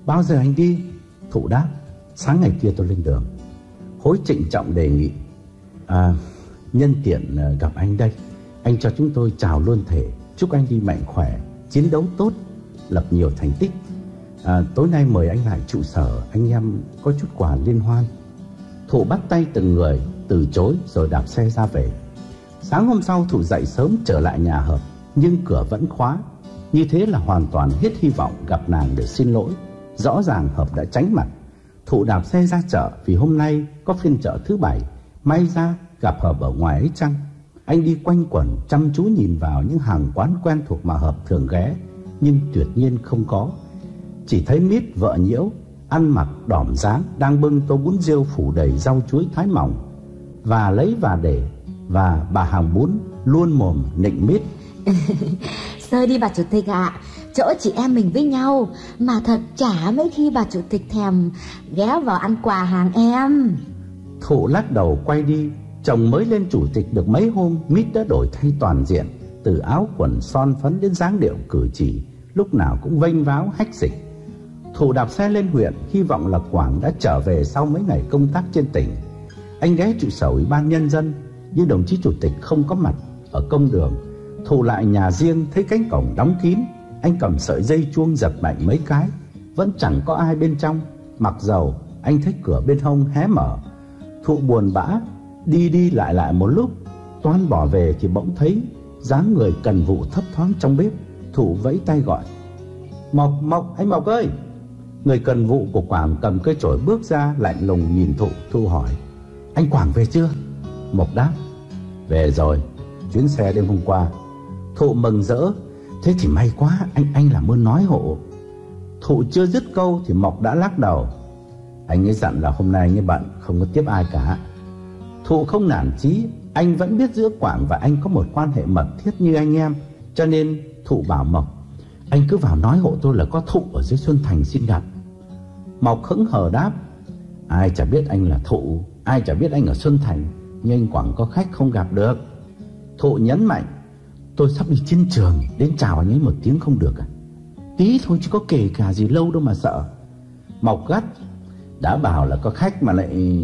"Bao giờ anh đi?" Thụ đáp: "Sáng ngày kia tôi lên đường." Hối trịnh trọng đề nghị: "Nhân tiện gặp anh đây, anh cho chúng tôi chào luôn thể, chúc anh đi mạnh khỏe, chiến đấu tốt, lập nhiều thành tích. Tối nay mời anh lại trụ sở, anh em có chút quà liên hoan." Thụ bắt tay từng người, từ chối rồi đạp xe ra về. Sáng hôm sau Thụ dậy sớm trở lại nhà Hợp, nhưng cửa vẫn khóa. Như thế là hoàn toàn hết hy vọng gặp nàng để xin lỗi. Rõ ràng Hợp đã tránh mặt. Thụ đạp xe ra chợ vì hôm nay có phiên chợ thứ bảy. May ra gặp Hợp ở ngoài ấy chăng. Anh đi quanh quẩn chăm chú nhìn vào những hàng quán quen thuộc mà Hợp thường ghé, nhưng tuyệt nhiên không có. Chỉ thấy Mít vợ Nhiễu ăn mặc đỏm dáng đang bưng tô bún riêu phủ đầy rau chuối thái mỏng, và lấy và để, và bà hàng bún luôn mồm nịnh Mít: "Sơ đi bà chủ tịch ạ, chỗ chị em mình với nhau, mà thật chả mấy khi bà chủ tịch thèm ghé vào ăn quà hàng em." Thụ lắc đầu quay đi. Chồng mới lên chủ tịch được mấy hôm, Mít đã đổi thay toàn diện, từ áo quần son phấn đến dáng điệu cử chỉ, lúc nào cũng vênh váo hách dịch. Thụ đạp xe lên huyện, hy vọng là Quảng đã trở về sau mấy ngày công tác trên tỉnh. Anh ghé trụ sở Ủy ban Nhân dân, nhưng đồng chí chủ tịch không có mặt ở công đường. Thụ lại nhà riêng, thấy cánh cổng đóng kín. Anh cầm sợi dây chuông giật mạnh mấy cái, vẫn chẳng có ai bên trong. Mặc dầu anh thấy cửa bên hông hé mở. Thụ buồn bã đi đi lại lại một lúc, toan bỏ về thì bỗng thấy dáng người cần vụ thấp thoáng trong bếp. Thụ vẫy tay gọi: "Mộc, Mộc, anh Mộc ơi!" Người cần vụ của Quảng cầm cây chổi bước ra, lạnh lùng nhìn Thụ. Thụ hỏi: "Anh Quảng về chưa?" Mộc đáp: "Về rồi, chuyến xe đêm hôm qua." Thụ mừng rỡ: "Thế thì may quá, anh làm ơn nói hộ." Thụ chưa dứt câu thì Mộc đã lắc đầu: "Anh ấy dặn là hôm nay anh ấy bận, không có tiếp ai cả." Thụ không nản chí, anh vẫn biết giữa Quảng và anh có một quan hệ mật thiết như anh em, cho nên Thụ bảo Mộc: "Anh cứ vào nói hộ tôi là có Thụ ở dưới Xuân Thành xin gặp." Mộc hững hờ đáp: "Ai chả biết anh là Thụ, ai chả biết anh ở Xuân Thành, nhưng anh Quảng có khách không gặp được." Thụ nhấn mạnh: "Tôi sắp đi chiến trường, đến chào anh ấy một tiếng không được à?" "Tí thôi chứ có kể cả gì lâu đâu mà sợ." Mộc gắt: "Đã bảo là có khách mà lại..."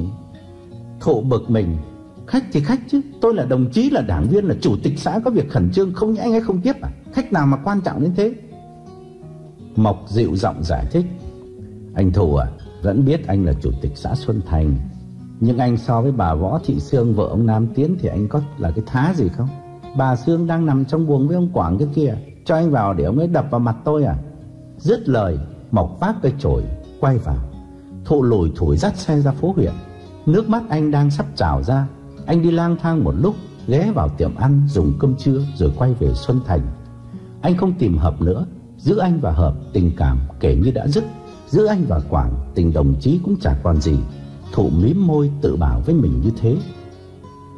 Thụ bực mình: "Khách thì khách chứ, tôi là đồng chí, là đảng viên, là chủ tịch xã, có việc khẩn trương, không nhẽ anh ấy không tiếp à? Khách nào mà quan trọng đến thế?" Mộc dịu giọng giải thích: "Anh Thụ à, vẫn biết anh là chủ tịch xã Xuân Thành, nhưng anh so với bà Võ Thị Sương, vợ ông Nam Tiến, thì anh có là cái thá gì không? Bà Sương đang nằm trong buồng với ông Quảng cái kia, cho anh vào để ông ấy đập vào mặt tôi à?" Dứt lời, Mộc vác cây chổi quay vào. Thụ lủi thủi dắt xe ra phố huyện. Nước mắt anh đang sắp trào ra. Anh đi lang thang một lúc, ghé vào tiệm ăn dùng cơm trưa rồi quay về Xuân Thành. Anh không tìm Hợp nữa. Giữa anh và Hợp, tình cảm kể như đã dứt. Giữa anh và Quảng, tình đồng chí cũng chả còn gì. Thụ mím môi tự bảo với mình như thế.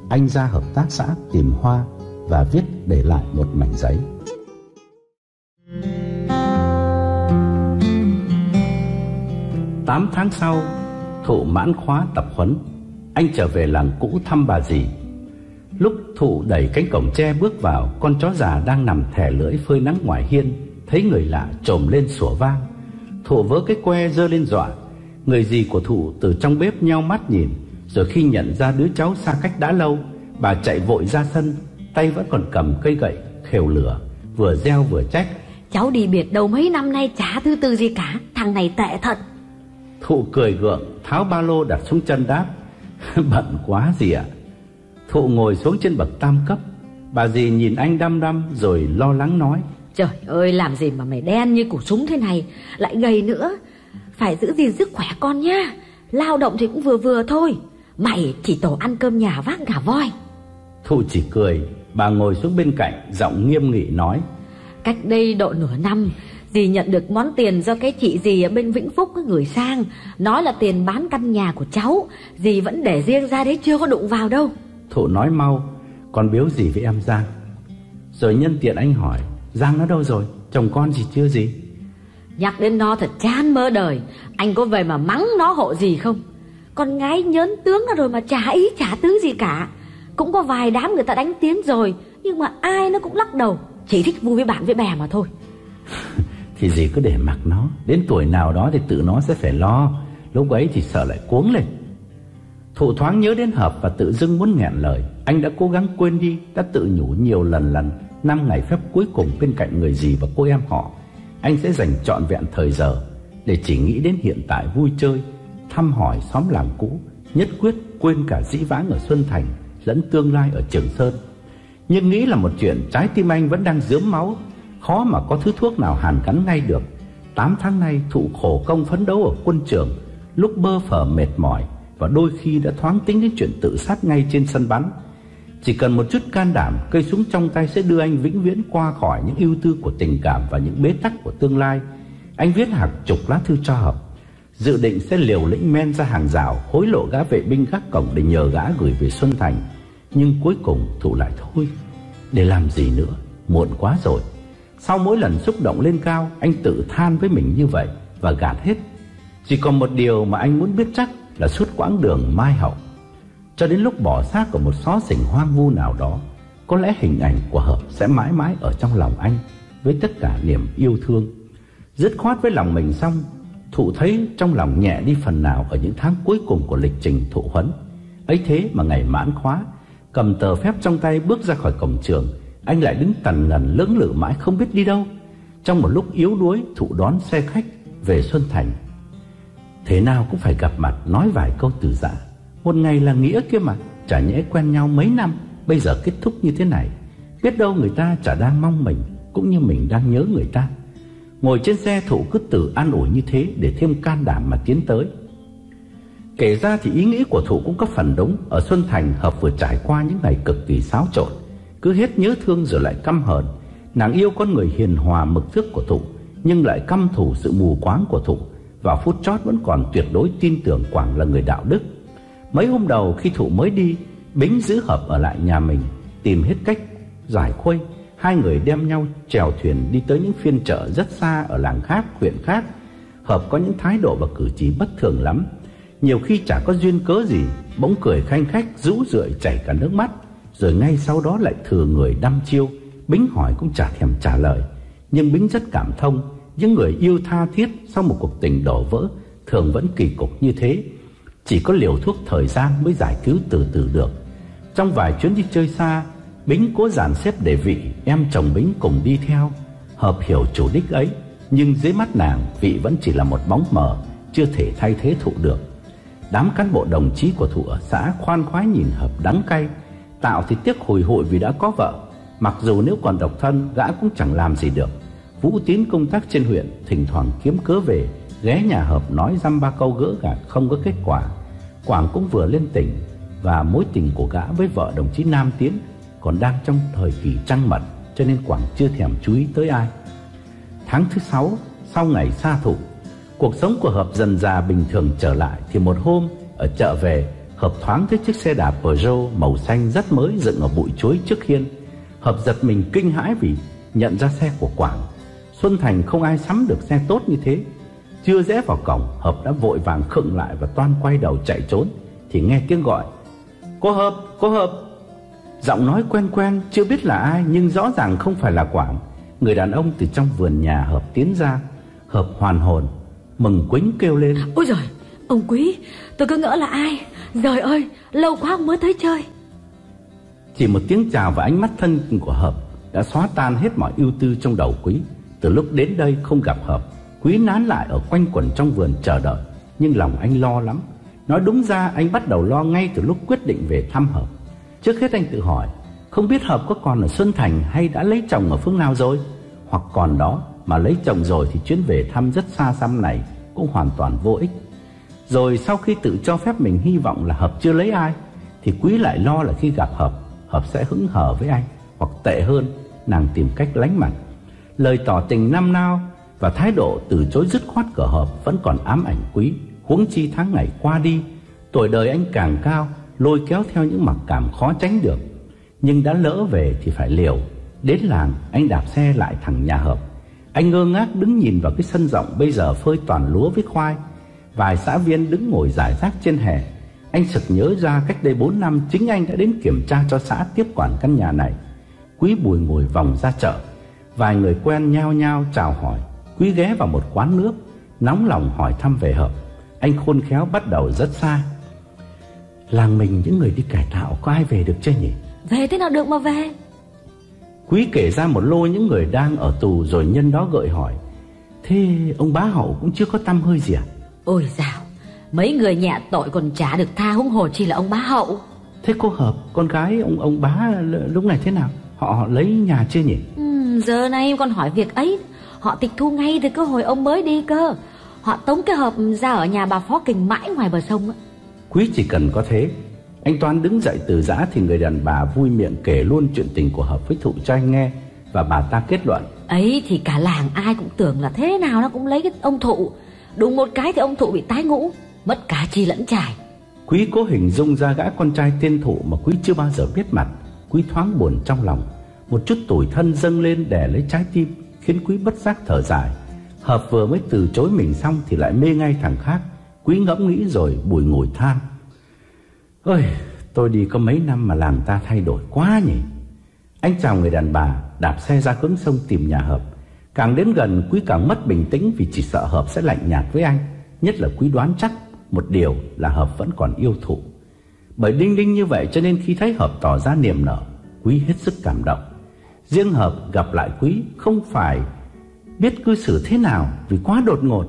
Anh ra hợp tác xã tìm Hoa và viết để lại một mảnh giấy. Tám tháng sau, Thụ mãn khóa tập huấn. Anh trở về làng cũ thăm bà dì. Lúc Thụ đẩy cánh cổng tre bước vào, con chó già đang nằm thẻ lưỡi phơi nắng ngoài hiên, thấy người lạ chồm lên sủa vang. Thụ vớ cái que giơ lên dọa. Người dì của Thụ từ trong bếp nheo mắt nhìn, rồi khi nhận ra đứa cháu xa cách đã lâu, bà chạy vội ra sân, tay vẫn còn cầm cây gậy khều lửa, vừa reo vừa trách: "Cháu đi biệt đâu mấy năm nay chả thư từ gì cả, thằng này tệ thật." Thụ cười gượng, tháo ba lô đặt xuống chân đáp: Bận quá gì ạ? Thụ ngồi xuống trên bậc tam cấp. Bà dì nhìn anh đăm đăm rồi lo lắng nói: Trời ơi, làm gì mà mày đen như củ súng thế này, lại gầy nữa. Phải giữ gìn sức khỏe con nhá. Lao động thì cũng vừa vừa thôi. Mày chỉ tổ ăn cơm nhà vác cả voi. Thụ chỉ cười. Bà ngồi xuống bên cạnh, giọng nghiêm nghị nói: Cách đây độ nửa năm, dì nhận được món tiền do cái chị dì ở bên Vĩnh Phúc gửi sang. Nói là tiền bán căn nhà của cháu. Dì vẫn để riêng ra đấy, chưa có đụng vào đâu. Thụ nói mau: Con biếu gì với em Giang? Rồi nhân tiện anh hỏi: Giang nó đâu rồi? Chồng con gì chưa gì? Nhắc đến nó thật chán mơ đời. Anh có về mà mắng nó hộ gì không? Con gái nhớn tướng nó rồi mà chả ý chả tứ gì cả. Cũng có vài đám người ta đánh tiếng rồi, nhưng mà ai nó cũng lắc đầu, chỉ thích vui với bạn với bè mà thôi. Thì dì cứ để mặc nó. Đến tuổi nào đó thì tự nó sẽ phải lo. Lúc ấy thì sợ lại cuống lên. Thụ thoáng nhớ đến Hợp và tự dưng muốn nghẹn lời. Anh đã cố gắng quên đi, đã tự nhủ nhiều lần 5 ngày phép cuối cùng bên cạnh người dì và cô em họ. Anh sẽ dành trọn vẹn thời giờ để chỉ nghĩ đến hiện tại, vui chơi, thăm hỏi xóm làng cũ, nhất quyết quên cả dĩ vãng ở Xuân Thành lẫn tương lai ở Trường Sơn. Nhưng nghĩ là một chuyện, trái tim anh vẫn đang rướm máu, khó mà có thứ thuốc nào hàn gắn ngay được. 8 tháng nay Thụ khổ công phấn đấu ở quân trường, lúc bơ phở mệt mỏi và đôi khi đã thoáng tính đến chuyện tự sát ngay trên sân bắn. Chỉ cần một chút can đảm, cây súng trong tay sẽ đưa anh vĩnh viễn qua khỏi những ưu tư của tình cảm và những bế tắc của tương lai. Anh viết hàng chục lá thư cho Hợp, dự định sẽ liều lĩnh men ra hàng rào, hối lộ gã vệ binh gác cổng để nhờ gã gửi về Xuân Thành. Nhưng cuối cùng Thụ lại thôi. Để làm gì nữa, muộn quá rồi. Sau mỗi lần xúc động lên cao, anh tự than với mình như vậy và gạt hết. Chỉ còn một điều mà anh muốn biết chắc là suốt quãng đường Mai Hậu, cho đến lúc bỏ xác ở một xó xỉnh hoang vu nào đó, có lẽ hình ảnh của Hợp sẽ mãi mãi ở trong lòng anh với tất cả niềm yêu thương. Dứt khoát với lòng mình xong, Thụ thấy trong lòng nhẹ đi phần nào ở những tháng cuối cùng của lịch trình thụ huấn. Ấy thế mà ngày mãn khóa, cầm tờ phép trong tay bước ra khỏi cổng trường, anh lại đứng tần ngần lưỡng lự mãi không biết đi đâu. Trong một lúc yếu đuối, Thụ đón xe khách về Xuân Thành. Thế nào cũng phải gặp mặt, nói vài câu từ giã. Một ngày là nghĩa kia mà, chả nhẽ quen nhau mấy năm, bây giờ kết thúc như thế này. Biết đâu người ta chả đang mong mình, cũng như mình đang nhớ người ta. Ngồi trên xe, Thụ cứ tự an ủi như thế để thêm can đảm mà tiến tới. Kể ra thì ý nghĩ của Thụ cũng có phần đúng. Ở Xuân Thành, Hợp vừa trải qua những ngày cực kỳ xáo trộn, cứ hết nhớ thương rồi lại căm hờn. Nàng yêu con người hiền hòa mực thước của Thụ, nhưng lại căm thù sự mù quáng của Thụ, và phút chót vẫn còn tuyệt đối tin tưởng Quảng là người đạo đức. Mấy hôm đầu khi Thụ mới đi, Bính giữ Hợp ở lại nhà mình, tìm hết cách giải khuây. Hai người đem nhau chèo thuyền đi tới những phiên chợ rất xa ở làng khác, huyện khác. Hợp có những thái độ và cử chỉ bất thường lắm, nhiều khi chả có duyên cớ gì, bỗng cười khanh khách, rũ rượi chảy cả nước mắt, rồi ngay sau đó lại thừa người đăm chiêu. Bính hỏi cũng chả thèm trả lời. Nhưng Bính rất cảm thông, những người yêu tha thiết sau một cuộc tình đổ vỡ thường vẫn kỳ cục như thế. Chỉ có liều thuốc thời gian mới giải cứu từ từ được. Trong vài chuyến đi chơi xa, Bính cố dàn xếp để Vị, em chồng Bính, cùng đi theo. Hợp hiểu chủ đích ấy, nhưng dưới mắt nàng, Vị vẫn chỉ là một bóng mờ, chưa thể thay thế Thụ được. Đám cán bộ đồng chí của Thụ ở xã khoan khoái nhìn Hợp đắng cay. Tạo thì tiếc hồi hụi vì đã có vợ, mặc dù nếu còn độc thân, gã cũng chẳng làm gì được. Vũ Tín công tác trên huyện, thỉnh thoảng kiếm cớ về ghé nhà Hợp nói dăm ba câu gỡ gạc không có kết quả. Quảng cũng vừa lên tỉnh, và mối tình của gã với vợ đồng chí Nam Tiến còn đang trong thời kỳ trăng mật, cho nên Quảng chưa thèm chú ý tới ai. Tháng thứ 6 sau ngày xa Thụ, cuộc sống của Hợp dần dà bình thường trở lại. Thì một hôm ở chợ về, Hợp thoáng thấy chiếc xe đạp Peugeot màu xanh rất mới dựng ở bụi chuối trước hiên. Hợp giật mình kinh hãi vì nhận ra xe của Quảng. Xuân Thành không ai sắm được xe tốt như thế. Chưa rẽ vào cổng, Hợp đã vội vàng khựng lại và toan quay đầu chạy trốn thì nghe tiếng gọi: Cô Hợp, cô Hợp. Giọng nói quen quen, chưa biết là ai, nhưng rõ ràng không phải là Quảng. Người đàn ông từ trong vườn nhà Hợp tiến ra. Hợp hoàn hồn, mừng quính kêu lên: Ôi giời, ông Quý, tôi cứ ngỡ là ai. Giời ơi, lâu quá ông mới tới chơi. Chỉ một tiếng chào và ánh mắt thân tình của Hợp đã xóa tan hết mọi ưu tư trong đầu Quý. Từ lúc đến đây không gặp Hợp, Quý nán lại ở quanh quẩn trong vườn chờ đợi. nhưng lòng anh lo lắm. Nói đúng ra anh bắt đầu lo ngay từ lúc quyết định về thăm Hợp. Trước hết anh tự hỏi, không biết Hợp có còn ở Xuân Thành hay đã lấy chồng ở phương nào rồi? Hoặc còn đó mà lấy chồng rồi thì chuyến về thăm rất xa xăm này cũng hoàn toàn vô ích. Rồi sau khi tự cho phép mình hy vọng là Hợp chưa lấy ai, thì Quý lại lo là khi gặp Hợp, Hợp sẽ hứng hở với anh, hoặc tệ hơn, nàng tìm cách lánh mặt. Lời tỏ tình năm nào và thái độ từ chối dứt khoát của Hợp vẫn còn ám ảnh Quý, huống chi tháng ngày qua đi, tuổi đời anh càng cao, lôi kéo theo những mặc cảm khó tránh được. Nhưng đã lỡ về thì phải liều. Đến làng, anh đạp xe lại thẳng nhà Hợp. Anh ngơ ngác đứng nhìn vào cái sân rộng bây giờ phơi toàn lúa với khoai. Vài xã viên đứng ngồi rải rác trên hè. Anh sực nhớ ra cách đây 4 năm chính anh đã đến kiểm tra cho xã tiếp quản căn nhà này. Quý Bùi ngồi vòng ra chợ. Vài người quen nhao nhao chào hỏi. Quý ghé vào một quán nước, nóng lòng hỏi thăm về Hợp. Anh khôn khéo bắt đầu rất xa. Làng mình những người đi cải tạo có ai về được chứ nhỉ? Về thế nào được mà về. Quý kể ra một lô những người đang ở tù, rồi nhân đó gợi hỏi, thế ông Bá Hậu cũng chưa có tăm hơi gì à? Ôi dào, mấy người nhẹ tội còn chả được tha, huống hồ chi là ông Bá Hậu. Thế cô Hợp, con gái ông Bá lúc này thế nào? Họ lấy nhà chưa nhỉ? Giờ này con hỏi việc ấy, họ tịch thu ngay từ cơ hội ông mới đi cơ. Họ tống cái Hợp ra ở nhà bà Phó Kình mãi ngoài bờ sông. Quý chỉ cần có thế. Anh Toán đứng dậy từ giã thì người đàn bà vui miệng kể luôn chuyện tình của Hợp với Thụ cho anh nghe. Và bà ta kết luận, ấy thì cả làng ai cũng tưởng là thế nào nó cũng lấy cái ông Thụ. Đúng một cái thì ông Thụ bị tái ngũ, mất cả chi lẫn chài. Quý cố hình dung ra gã con trai tên Thụ mà Quý chưa bao giờ biết mặt. Quý thoáng buồn trong lòng, một chút tủi thân dâng lên đè lấy trái tim, khiến Quý bất giác thở dài. Hợp vừa mới từ chối mình xong thì lại mê ngay thằng khác. Quý ngẫm nghĩ rồi bùi ngồi than, ôi, tôi đi có mấy năm mà làng ta thay đổi quá nhỉ. Anh chào người đàn bà, đạp xe ra hướng sông tìm nhà Hợp. Càng đến gần, Quý càng mất bình tĩnh vì chỉ sợ Hợp sẽ lạnh nhạt với anh. Nhất là Quý đoán chắc một điều là Hợp vẫn còn yêu Thụ. Bởi đinh đinh như vậy cho nên khi thấy Hợp tỏ ra niềm nở, Quý hết sức cảm động. Riêng Hợp gặp lại Quý không phải biết cư xử thế nào vì quá đột ngột.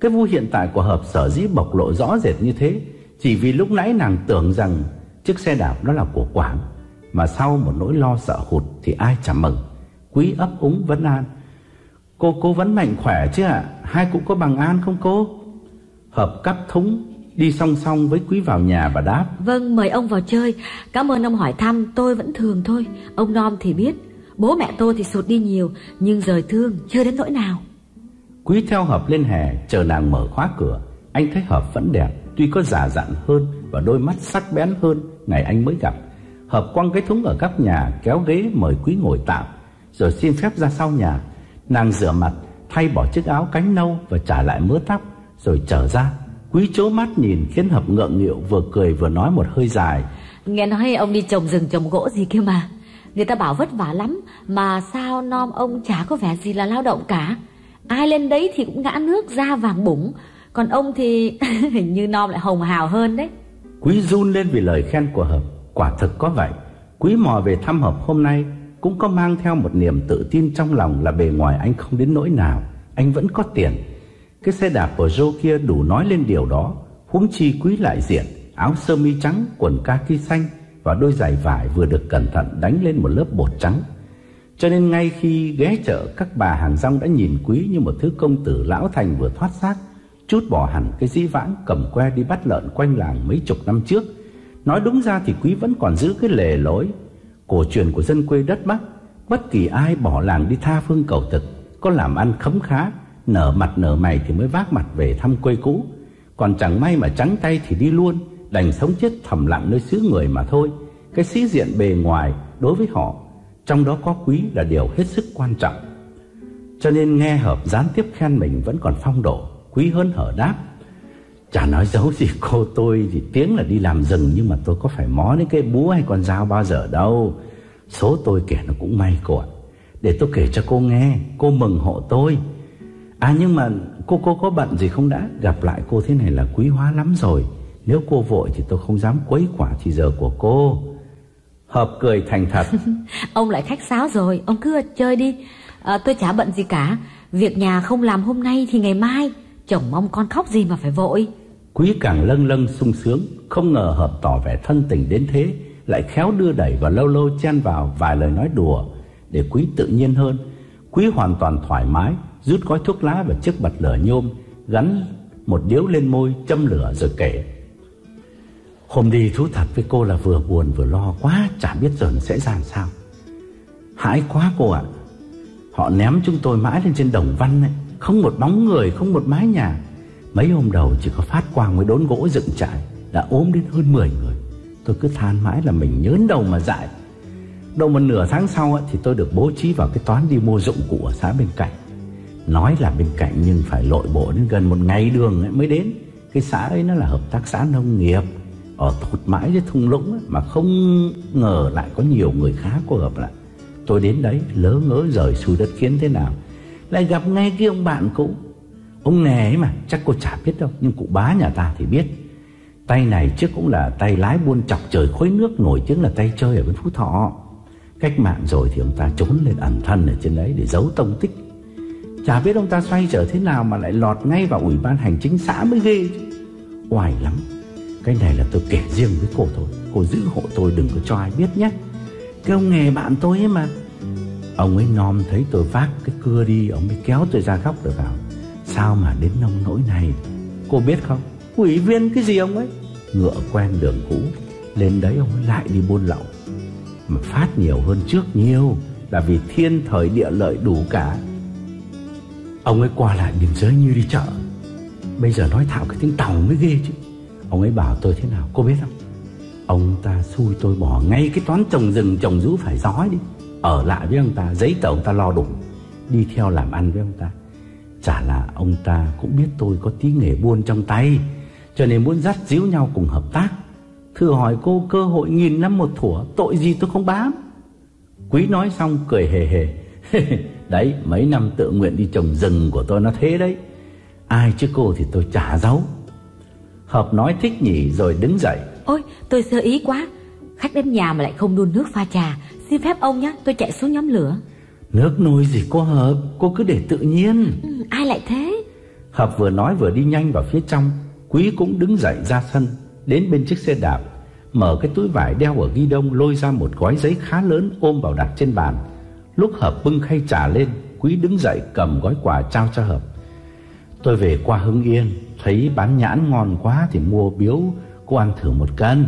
Cái vui hiện tại của Hợp sở dĩ bộc lộ rõ rệt như thế chỉ vì lúc nãy nàng tưởng rằng chiếc xe đạp đó là của Quảng. Mà sau một nỗi lo sợ hụt thì ai chả mừng. Quý ấp úng vấn an, cô vẫn mạnh khỏe chứ ạ? Hai cũng có bằng an không cô? Hợp cắp thúng đi song song với Quý vào nhà và đáp, vâng, mời ông vào chơi. Cảm ơn ông hỏi thăm, tôi vẫn thường thôi. Ông Nom thì biết, bố mẹ tôi thì sụt đi nhiều, nhưng rời thương chưa đến nỗi nào. Quý theo Hợp lên hè, chờ nàng mở khóa cửa. Anh thấy Hợp vẫn đẹp, tuy có già dặn hơn và đôi mắt sắc bén hơn ngày anh mới gặp. Hợp quăng cái thúng ở góc nhà, kéo ghế mời Quý ngồi tạm, rồi xin phép ra sau nhà. Nàng rửa mặt, thay bỏ chiếc áo cánh nâu và trả lại mớ tóc, rồi trở ra. Quý trố mắt nhìn khiến Hợp ngượng nghịu, vừa cười vừa nói một hơi dài, nghe nói ông đi trồng rừng trồng gỗ gì kia mà. Người ta bảo vất vả lắm, mà sao Nom ông chả có vẻ gì là lao động cả. Ai lên đấy thì cũng ngã nước da vàng bủng, còn ông thì hình như Nom lại hồng hào hơn đấy. Quý run lên vì lời khen của Hợp. Quả thực có vậy. Quý mò về thăm Hợp hôm nay cũng có mang theo một niềm tự tin trong lòng là bề ngoài anh không đến nỗi nào, anh vẫn có tiền. Cái xe đạp của Joe kia đủ nói lên điều đó. Huống chi Quý lại diện áo sơ mi trắng, quần kaki xanh và đôi giày vải vừa được cẩn thận đánh lên một lớp bột trắng. Cho nên ngay khi ghé chợ, các bà hàng rong đã nhìn Quý như một thứ công tử lão thành vừa thoát xác, trút bỏ hẳn cái dĩ vãng cầm que đi bắt lợn quanh làng mấy chục năm trước. Nói đúng ra thì Quý vẫn còn giữ cái lề lối cổ truyền của dân quê đất Bắc. Bất kỳ ai bỏ làng đi tha phương cầu thực, có làm ăn khấm khá, nở mặt nở mày thì mới vác mặt về thăm quê cũ. Còn chẳng may mà trắng tay thì đi luôn, đành sống chết thầm lặng nơi xứ người mà thôi. Cái sĩ diện bề ngoài đối với họ, trong đó có Quý, là điều hết sức quan trọng. Cho nên nghe Hợp gián tiếp khen mình vẫn còn phong độ, Quý hớn hở đáp, chả nói dấu gì cô, tôi thì tiếng là đi làm rừng, nhưng mà tôi có phải mó đến cái búa hay con dao bao giờ đâu. Số tôi kể nó cũng may cô ạ. Để tôi kể cho cô nghe, cô mừng hộ tôi. À nhưng mà cô có bận gì không đã? Gặp lại cô thế này là quý hóa lắm rồi. Nếu cô vội thì tôi không dám quấy quả thì giờ của cô. Hợp cười thành thật. Ông lại khách sáo rồi, ông cứ chơi đi. Tôi chả bận gì cả. Việc nhà không làm hôm nay thì ngày mai. Chồng mong con khóc gì mà phải vội. Quý càng lâng lâng sung sướng, không ngờ Hợp tỏ vẻ thân tình đến thế, lại khéo đưa đẩy và lâu lâu chen vào vài lời nói đùa để Quý tự nhiên hơn. Quý hoàn toàn thoải mái, rút gói thuốc lá và chiếc bật lửa nhôm, gắn một điếu lên môi, châm lửa rồi kể. Hôm đi thú thật với cô là vừa buồn vừa lo quá, chả biết giờ nó sẽ ra làm sao. Hãi quá cô ạ. Họ ném chúng tôi mãi lên trên Đồng Văn ấy, không một bóng người, không một mái nhà. Mấy hôm đầu chỉ có phát quang với đốn gỗ dựng trại, đã ốm đến hơn 10 người. Tôi cứ than mãi là mình nhớn đầu mà dại. Đầu một nửa tháng sau ấy, thì tôi được bố trí vào cái toán đi mua dụng cụ ở xã bên cạnh. Nói là bên cạnh nhưng phải lội bộ đến gần một ngày đường ấy mới đến. Cái xã ấy nó là hợp tác xã nông nghiệp, ở thụt mãi dưới thung lũng ấy, mà không ngờ lại có nhiều người khá của Hợp lại. Tôi đến đấy lỡ ngỡ rời xui đất khiến thế nào, lại gặp ngay cái ông bạn cũ. Ông nè ấy mà chắc cô chả biết đâu, nhưng cụ Bá nhà ta thì biết. Tay này trước cũng là tay lái buôn chọc trời khối nước, nổi tiếng là tay chơi ở bên Phú Thọ. Cách mạng rồi thì ông ta trốn lên ẩn thân ở trên đấy để giấu tông tích. Chả biết ông ta xoay trở thế nào mà lại lọt ngay vào ủy ban hành chính xã mới ghê chứ. Oai lắm. Cái này là tôi kể riêng với cô thôi, cô giữ hộ tôi đừng có cho ai biết nhé. Cái ông nghề bạn tôi ấy mà. Ông ấy nom thấy tôi vác cái cưa đi, ông ấy kéo tôi ra góc rồi vào. Sao mà đến nông nỗi này, cô biết không? Ủy viên cái gì ông ấy. Ngựa quen đường cũ, lên đấy ông ấy lại đi buôn lậu, mà phát nhiều hơn trước nhiều, là vì thiên thời địa lợi đủ cả. Ông ấy qua lại biên giới như đi chợ. Bây giờ nói thạo cái tiếng Tàu mới ghê chứ. Ông ấy bảo tôi thế nào cô biết không? Ông ta xui tôi bỏ ngay cái toán trồng rừng trồng rú phải gió đi, ở lại với ông ta, giấy tờ ông ta lo đủ, đi theo làm ăn với ông ta. Chả là ông ta cũng biết tôi có tí nghề buôn trong tay, cho nên muốn dắt díu nhau cùng hợp tác. Thử hỏi cô, cơ hội nghìn năm một thủa, tội gì tôi không bám. Quý nói xong cười hề hề. Đấy, mấy năm tự nguyện đi trồng rừng của tôi nó thế đấy. Ai chứ cô thì tôi chả giấu. Hợp nói thích nhỉ rồi đứng dậy. Ôi, tôi sơ ý quá. Khách đến nhà mà lại không đun nước pha trà. Xin phép ông nhé, tôi chạy xuống nhóm lửa. Nước nôi gì cô Hợp, cô cứ để tự nhiên. Ai lại thế? Hợp vừa nói vừa đi nhanh vào phía trong. Quý cũng đứng dậy ra sân, đến bên chiếc xe đạp, mở cái túi vải đeo ở ghi đông, lôi ra một gói giấy khá lớn ôm vào đặt trên bàn. Lúc Hợp bưng khay trà lên, Quý đứng dậy cầm gói quà trao cho Hợp. Tôi về qua Hưng Yên, thấy bán nhãn ngon quá thì mua biếu cô ăn thử một cân.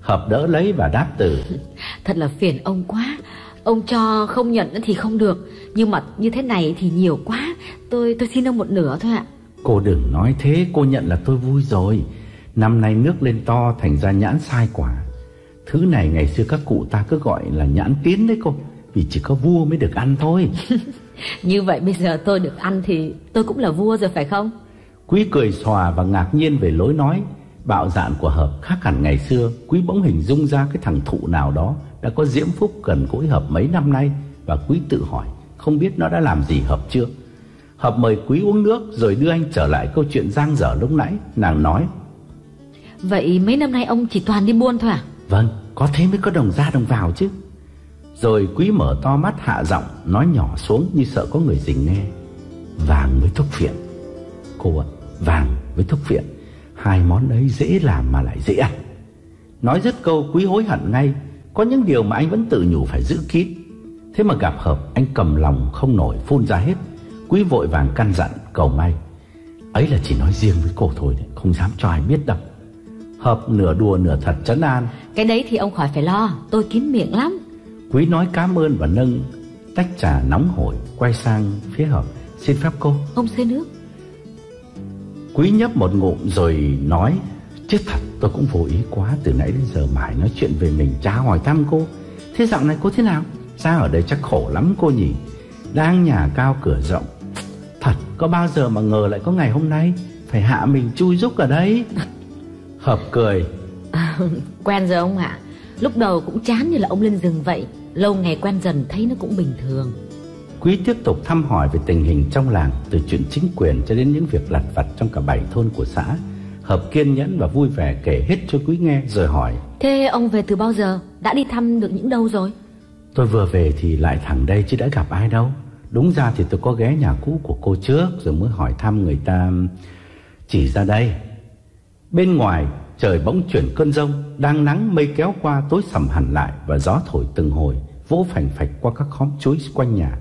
Hợp đỡ lấy và đáp từ. Thật là phiền ông quá. Ông cho không nhận thì không được, nhưng mà như thế này thì nhiều quá. Tôi xin ông một nửa thôi ạ. Cô đừng nói thế, cô nhận là tôi vui rồi. Năm nay nước lên to thành ra nhãn sai quả. Thứ này ngày xưa các cụ ta cứ gọi là nhãn tiến đấy cô, vì chỉ có vua mới được ăn thôi. Như vậy bây giờ tôi được ăn thì tôi cũng là vua rồi phải không? Quý cười xòa và ngạc nhiên về lối nói bạo dạn của Hợp. Khác hẳn ngày xưa, Quý bỗng hình dung ra cái thằng thụ nào đó đã có diễm phúc gần gũi Hợp mấy năm nay. Và Quý tự hỏi không biết nó đã làm gì Hợp chưa. Hợp mời Quý uống nước rồi đưa anh trở lại câu chuyện giang dở lúc nãy. Nàng nói, vậy mấy năm nay ông chỉ toàn đi buôn thôi à? Vâng, có thế mới có đồng ra đồng vào chứ. Rồi Quý mở to mắt hạ giọng, nói nhỏ xuống như sợ có người rình nghe. Vàng với thuốc phiện cô ạ, vàng với thuốc phiện, hai món ấy dễ làm mà lại dễ ăn. Nói dứt câu, Quý hối hận ngay. Có những điều mà anh vẫn tự nhủ phải giữ kín, thế mà gặp Hợp anh cầm lòng không nổi, phun ra hết. Quý vội vàng căn dặn cầu may, ấy là chỉ nói riêng với cô thôi đấy, không dám cho ai biết đâu. Hợp nửa đùa nửa thật trấn an, cái đấy thì ông khỏi phải lo, tôi kín miệng lắm. Quý nói cảm ơn và nâng tách trà nóng hổi, quay sang phía Hợp. Xin phép cô. Ông xin nước. Quý nhấp một ngụm rồi nói, chết thật tôi cũng vô ý quá, từ nãy đến giờ mãi nói chuyện về mình, chả hỏi thăm cô. Thế dạo này cô thế nào? Ra ở đây chắc khổ lắm cô nhỉ. Đang nhà cao cửa rộng, thật có bao giờ mà ngờ lại có ngày hôm nay, phải hạ mình chui rúc ở đây. Hợp cười. Quen rồi ông ạ. Lúc đầu cũng chán như là ông lên rừng vậy, lâu ngày quen dần thấy nó cũng bình thường. Quý tiếp tục thăm hỏi về tình hình trong làng, từ chuyện chính quyền cho đến những việc lặt vặt trong cả 7 thôn của xã. Hợp kiên nhẫn và vui vẻ kể hết cho Quý nghe rồi hỏi, thế ông về từ bao giờ? Đã đi thăm được những đâu rồi? Tôi vừa về thì lại thẳng đây chứ đã gặp ai đâu. Đúng ra thì tôi có ghé nhà cũ của cô trước, rồi mới hỏi thăm người ta chỉ ra đây. Bên ngoài trời bỗng chuyển cơn giông, đang nắng mây kéo qua tối sầm hẳn lại, và gió thổi từng hồi vỗ phành phạch qua các khóm chuối quanh nhà.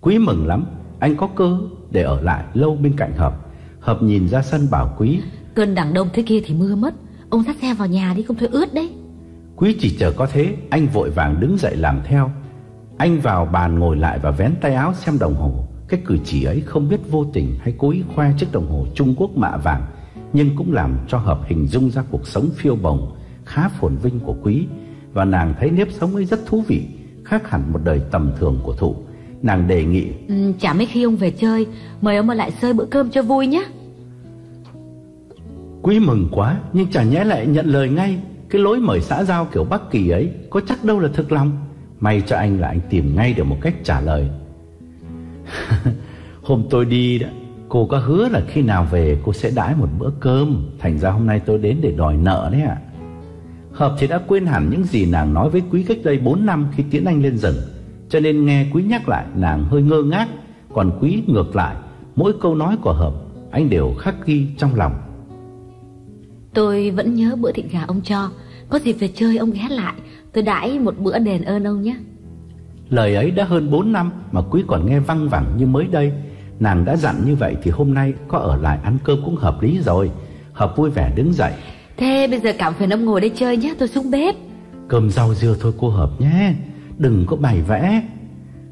Quý mừng lắm, anh có cơ để ở lại lâu bên cạnh Hợp. Hợp nhìn ra sân bảo Quý: Cơn đảng đông thế kia thì mưa mất, ông dắt xe vào nhà đi không thôi ướt đấy. Quý chỉ chờ có thế, anh vội vàng đứng dậy làm theo. Anh vào bàn ngồi lại và vén tay áo xem đồng hồ. Cái cử chỉ ấy không biết vô tình hay cố ý khoe chiếc đồng hồ Trung Quốc mạ vàng, nhưng cũng làm cho Hợp hình dung ra cuộc sống phiêu bồng khá phồn vinh của Quý. Và nàng thấy nếp sống ấy rất thú vị, khác hẳn một đời tầm thường của Thụ. Nàng đề nghị: Chả mấy khi ông về chơi, mời ông ở lại xơi bữa cơm cho vui nhé. Quý mừng quá, nhưng chả nhẽ lại nhận lời ngay. Cái lối mời xã giao kiểu Bắc Kỳ ấy có chắc đâu là thực lòng. May cho anh là anh tìm ngay được một cách trả lời. Hôm tôi đi đó, cô có hứa là khi nào về cô sẽ đãi một bữa cơm. Thành ra hôm nay tôi đến để đòi nợ đấy ạ. Hợp thì đã quên hẳn những gì nàng nói với Quý cách đây 4 năm khi tiễn anh lên rừng, cho nên nghe Quý nhắc lại nàng hơi ngơ ngác. Còn Quý ngược lại, mỗi câu nói của Hợp anh đều khắc ghi trong lòng. Tôi vẫn nhớ bữa thịt gà ông cho, có dịp về chơi ông ghé lại, tôi đãi một bữa đền ơn ông nhé. Lời ấy đã hơn 4 năm mà Quý còn nghe văng vẳng như mới đây. Nàng đã dặn như vậy thì hôm nay có ở lại ăn cơm cũng hợp lý rồi. Hợp vui vẻ đứng dậy: Thế bây giờ cảm phiền ông ngồi đây chơi nhé, tôi xuống bếp. Cơm rau dưa thôi cô Hợp nhé, đừng có bày vẽ.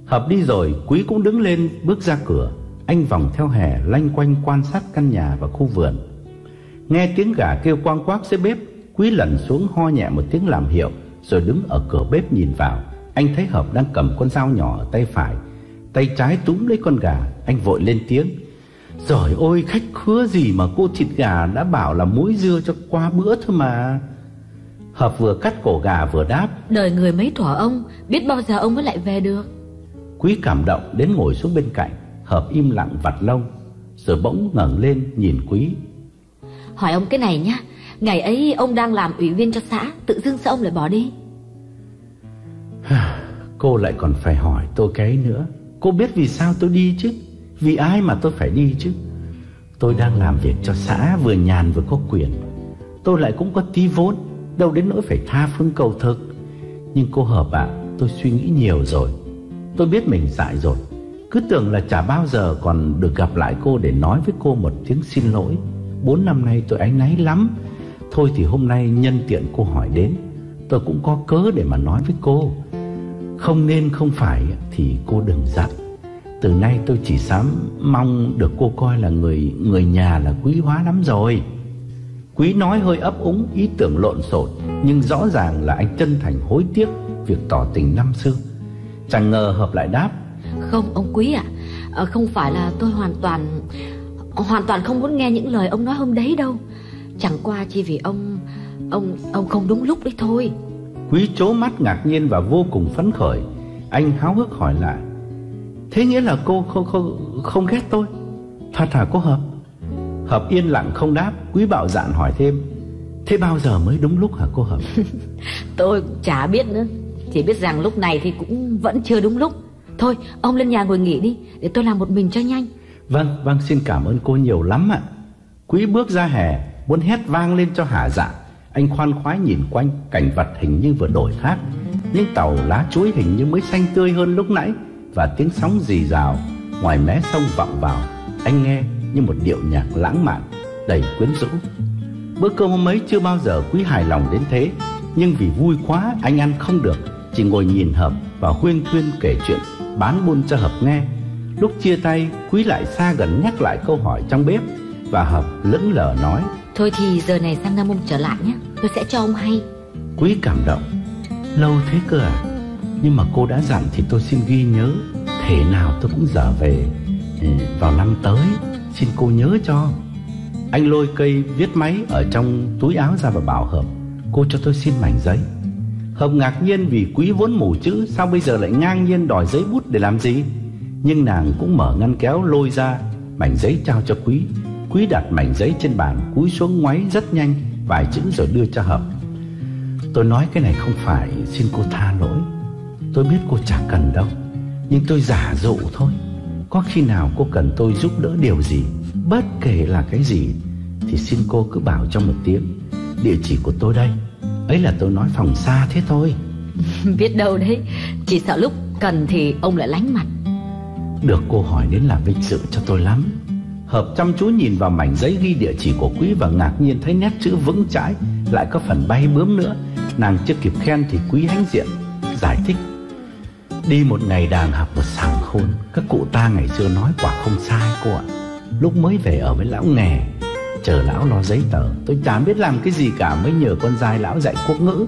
Hợp đi rồi, Quý cũng đứng lên bước ra cửa. Anh vòng theo hè lanh quanh quan sát căn nhà và khu vườn. Nghe tiếng gà kêu quang quác dưới bếp, Quý lần xuống ho nhẹ một tiếng làm hiệu, rồi đứng ở cửa bếp nhìn vào. Anh thấy Hợp đang cầm con dao nhỏ ở tay phải, tay trái túm lấy con gà. Anh vội lên tiếng: Giời ôi, khách khứa gì mà cô, thịt gà đã bảo là muối dưa cho qua bữa thôi mà. Hợp vừa cắt cổ gà vừa đáp: Đời người mấy thuở ông, biết bao giờ ông mới lại về được. Quý cảm động đến ngồi xuống bên cạnh. Hợp im lặng vặt lông, rồi bỗng ngẩng lên nhìn Quý: Hỏi ông cái này nhá, ngày ấy ông đang làm ủy viên cho xã, tự dưng sao ông lại bỏ đi? Cô lại còn phải hỏi tôi cái ấy nữa. Cô biết vì sao tôi đi chứ, vì ai mà tôi phải đi chứ. Tôi đang làm việc cho xã, vừa nhàn vừa có quyền. Tôi lại cũng có tí vốn, đâu đến nỗi phải tha phương cầu thực. Nhưng cô Hợp ạ, tôi suy nghĩ nhiều rồi. Tôi biết mình dại rồi, cứ tưởng là chả bao giờ còn được gặp lại cô để nói với cô một tiếng xin lỗi. 4 năm nay tôi áy náy lắm. Thôi thì hôm nay nhân tiện cô hỏi đến, tôi cũng có cớ để mà nói với cô. Không nên không phải thì cô đừng giận. Từ nay tôi chỉ dám mong được cô coi là người nhà là quý hóa lắm rồi. Quý nói hơi ấp úng, ý tưởng lộn xộn, nhưng rõ ràng là anh chân thành hối tiếc việc tỏ tình năm xưa. Chẳng ngờ Hợp lại đáp: Không ông Quý ạ, không phải là tôi hoàn toàn không muốn nghe những lời ông nói hôm đấy đâu. Chẳng qua chỉ vì ông không đúng lúc đấy thôi. Quý trố mắt ngạc nhiên và vô cùng phấn khởi. Anh háo hức hỏi lại: Thế nghĩa là cô không ghét tôi? Thật hả cô Hợp? Hợp yên lặng không đáp. Quý bạo dạn hỏi thêm: Thế bao giờ mới đúng lúc hả cô Hợp? Tôi chả biết nữa, chỉ biết rằng lúc này thì cũng vẫn chưa đúng lúc. Thôi ông lên nhà ngồi nghỉ đi, để tôi làm một mình cho nhanh. Vâng, xin cảm ơn cô nhiều lắm ạ. Quý bước ra hè, muốn hét vang lên cho hả dạ. Anh khoan khoái nhìn quanh, cảnh vật hình như vừa đổi khác. Những tàu lá chuối hình như mới xanh tươi hơn lúc nãy, và tiếng sóng rì rào ngoài mé sông vọng vào, anh nghe như một điệu nhạc lãng mạn đầy quyến rũ. Bữa cơm hôm ấy chưa bao giờ Quý hài lòng đến thế, nhưng vì vui quá anh ăn không được, chỉ ngồi nhìn Hợp và huyên thuyên kể chuyện bán buôn cho Hợp nghe. Lúc chia tay, Quý lại xa gần nhắc lại câu hỏi trong bếp, và Hợp lững lờ nói: Thôi thì giờ này sang Nam Ông trở lại nhé, tôi sẽ cho ông hay. Quý cảm động: Lâu thế cơ à? Nhưng mà cô đã dặn thì tôi xin ghi nhớ, thể nào tôi cũng trở về vào năm tới, xin cô nhớ cho. Anh lôi cây viết máy ở trong túi áo ra và bảo Hợp: Cô cho tôi xin mảnh giấy. Hợp ngạc nhiên vì Quý vốn mù chữ, sao bây giờ lại ngang nhiên đòi giấy bút để làm gì. Nhưng nàng cũng mở ngăn kéo lôi ra mảnh giấy trao cho Quý. Quý đặt mảnh giấy trên bàn, cúi xuống ngoáy rất nhanh vài chữ rồi đưa cho Hợp: Tôi nói cái này không phải xin cô tha lỗi, tôi biết cô chả cần đâu, nhưng tôi giả dụ thôi. Có khi nào cô cần tôi giúp đỡ điều gì, bất kể là cái gì, thì xin cô cứ bảo trong một tiếng, địa chỉ của tôi đây. Ấy là tôi nói phòng xa thế thôi. Biết đâu đấy, chỉ sợ lúc cần thì ông lại lánh mặt. Được cô hỏi đến là vinh dự cho tôi lắm. Hợp chăm chú nhìn vào mảnh giấy ghi địa chỉ của Quý và ngạc nhiên thấy nét chữ vững chãi, lại có phần bay bướm nữa. Nàng chưa kịp khen thì Quý hãnh diện giải thích: đi một ngày đàn học một sàng khôn, các cụ ta ngày xưa nói quả không sai cô ạ. Lúc mới về ở với lão nghề, chờ lão lo giấy tờ, tôi chả biết làm cái gì cả, mới nhờ con trai lão dạy quốc ngữ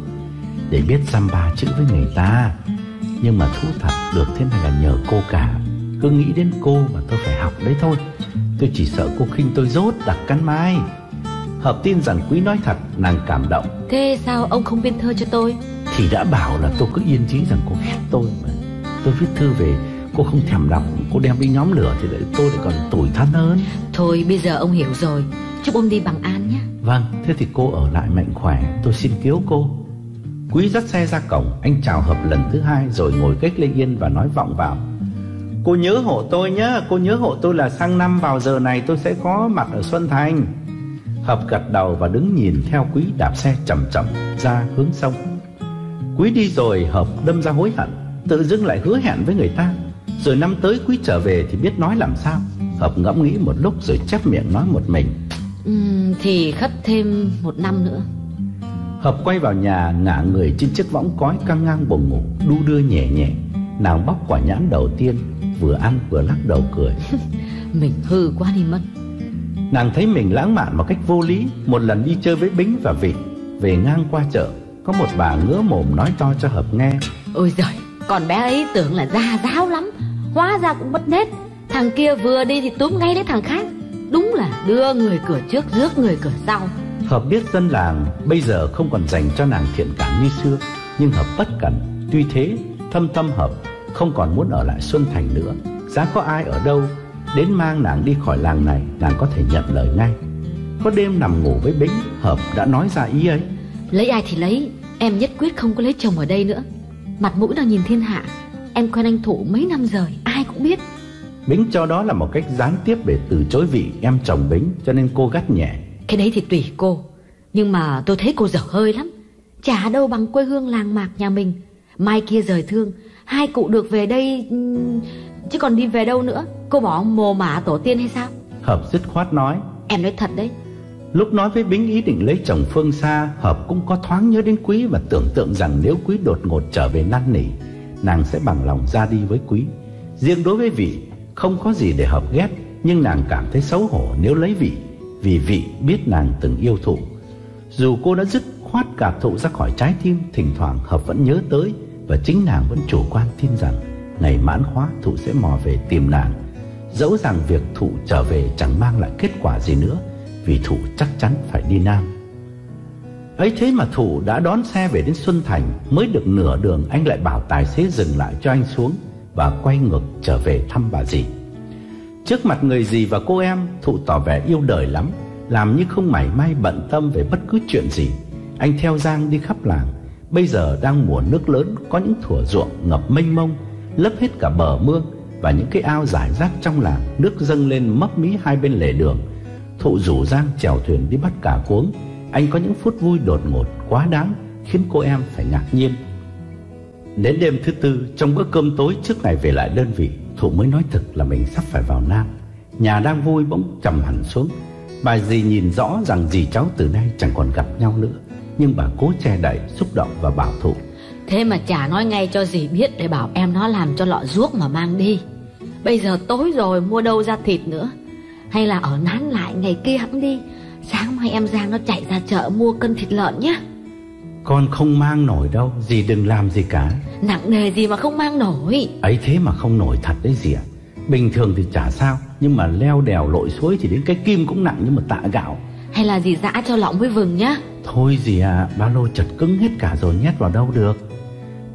để biết dăm ba chữ với người ta. Nhưng mà thú thật, được thế này là nhờ cô cả. Cứ nghĩ đến cô mà tôi phải học đấy thôi. Tôi chỉ sợ cô khinh tôi dốt đặc cắn mai. Hợp tin rằng Quý nói thật, nàng cảm động: thế sao ông không biên thơ cho tôi? Thì đã bảo là tôi cứ yên trí rằng cô ghét tôi mà. Tôi viết thư về, cô không thèm đọc, cô đem đi nhóm lửa thì tôi lại còn tủi thân hơn. Thôi bây giờ ông hiểu rồi, chúc ông đi bằng an nhé. Vâng, thế thì cô ở lại mạnh khỏe, tôi xin kiếu cô. Quý dắt xe ra cổng, anh chào Hợp lần thứ hai rồi ngồi cách Lê Yên và nói vọng vào: cô nhớ hộ tôi nhé, cô nhớ hộ tôi là sang năm vào giờ này tôi sẽ có mặt ở Xuân Thành. Hợp gật đầu và đứng nhìn theo Quý đạp xe chậm chậm ra hướng sông. Quý đi rồi Hợp đâm ra hối hận, tự dưng lại hứa hẹn với người ta. Rồi năm tới Quý trở về thì biết nói làm sao. Hợp ngẫm nghĩ một lúc rồi chép miệng nói một mình: thì khất thêm một năm nữa. Hợp quay vào nhà ngả người trên chiếc võng cói căng ngang buồng ngủ, đu đưa nhẹ nhẹ. Nàng bóc quả nhãn đầu tiên, vừa ăn vừa lắc đầu cười. Mình hư quá đi mất. Nàng thấy mình lãng mạn một cách vô lý. Một lần đi chơi với Bính và Vịt, về ngang qua chợ, có một bà ngứa mồm nói to cho Hợp nghe: ôi giời, còn bé ấy tưởng là gia giáo lắm, hóa ra cũng mất nết. Thằng kia vừa đi thì túm ngay đấy thằng khác. Đúng là đưa người cửa trước rước người cửa sau. Hợp biết dân làng bây giờ không còn dành cho nàng thiện cảm như xưa, nhưng Hợp bất cẩn. Tuy thế thâm tâm Hợp không còn muốn ở lại Xuân Thành nữa. Giá có ai ở đâu đến mang nàng đi khỏi làng này, nàng có thể nhận lời ngay. Có đêm nằm ngủ với Bính, Hợp đã nói ra ý ấy: lấy ai thì lấy, em nhất quyết không có lấy chồng ở đây nữa. Mặt mũi nào nhìn thiên hạ, em quen anh Thụ mấy năm rồi, ai cũng biết. Bính cho đó là một cách gián tiếp để từ chối vị em chồng Bính, cho nên cô gắt nhẹ: cái đấy thì tùy cô, nhưng mà tôi thấy cô dở hơi lắm, chả đâu bằng quê hương làng mạc nhà mình. Mai kia rời thương, hai cụ được về đây chứ còn đi về đâu nữa, cô bỏ mồ mả tổ tiên hay sao? Hợp dứt khoát nói: em nói thật đấy. Lúc nói với Bính ý định lấy chồng phương xa, Hợp cũng có thoáng nhớ đến Quý và tưởng tượng rằng nếu Quý đột ngột trở về năn nỉ, nàng sẽ bằng lòng ra đi với Quý. Riêng đối với Vị không có gì để Hợp ghét, nhưng nàng cảm thấy xấu hổ nếu lấy Vị, vì Vị biết nàng từng yêu Thụ. Dù cô đã dứt khoát cả Thụ ra khỏi trái tim, thỉnh thoảng Hợp vẫn nhớ tới, và chính nàng vẫn chủ quan tin rằng ngày mãn khóa Thụ sẽ mò về tìm nàng, dẫu rằng việc Thụ trở về chẳng mang lại kết quả gì nữa, vì Thụ chắc chắn phải đi Nam. Ấy thế mà Thụ đã đón xe về đến Xuân Thành. Mới được nửa đường, anh lại bảo tài xế dừng lại cho anh xuống, và quay ngược trở về thăm bà dì. Trước mặt người dì và cô em, Thụ tỏ vẻ yêu đời lắm, làm như không mảy may bận tâm về bất cứ chuyện gì. Anh theo Giang đi khắp làng. Bây giờ đang mùa nước lớn, có những thủa ruộng ngập mênh mông, lấp hết cả bờ mương, và những cái ao rải rác trong làng, nước dâng lên mấp mí hai bên lề đường. Thụ rủ Giang chèo thuyền đi bắt cá cuống. Anh có những phút vui đột ngột quá đáng, khiến cô em phải ngạc nhiên. Đến đêm thứ tư, trong bữa cơm tối trước ngày về lại đơn vị, Thụ mới nói thực là mình sắp phải vào Nam. Nhà đang vui bỗng trầm hẳn xuống. Bà dì nhìn rõ rằng dì cháu từ nay chẳng còn gặp nhau nữa, nhưng bà cố che đậy xúc động và bảo Thụ: thế mà chả nói ngay cho dì biết, để bảo em nó làm cho lọ ruốc mà mang đi. Bây giờ tối rồi, mua đâu ra thịt nữa. Hay là ở nán lại ngày kia hẵng đi, sáng mai em Giang nó chạy ra chợ mua cân thịt lợn nhé. Con không mang nổi đâu, dì đừng làm gì cả. Nặng nề gì mà không mang nổi. Ấy thế mà không nổi thật đấy dì ạ. Bình thường thì chả sao, nhưng mà leo đèo lội suối thì đến cái kim cũng nặng như một tạ gạo. Hay là dì giã cho lọng với vừng nhá. Thôi dì ạ, ba lô chật cứng hết cả rồi, nhét vào đâu được.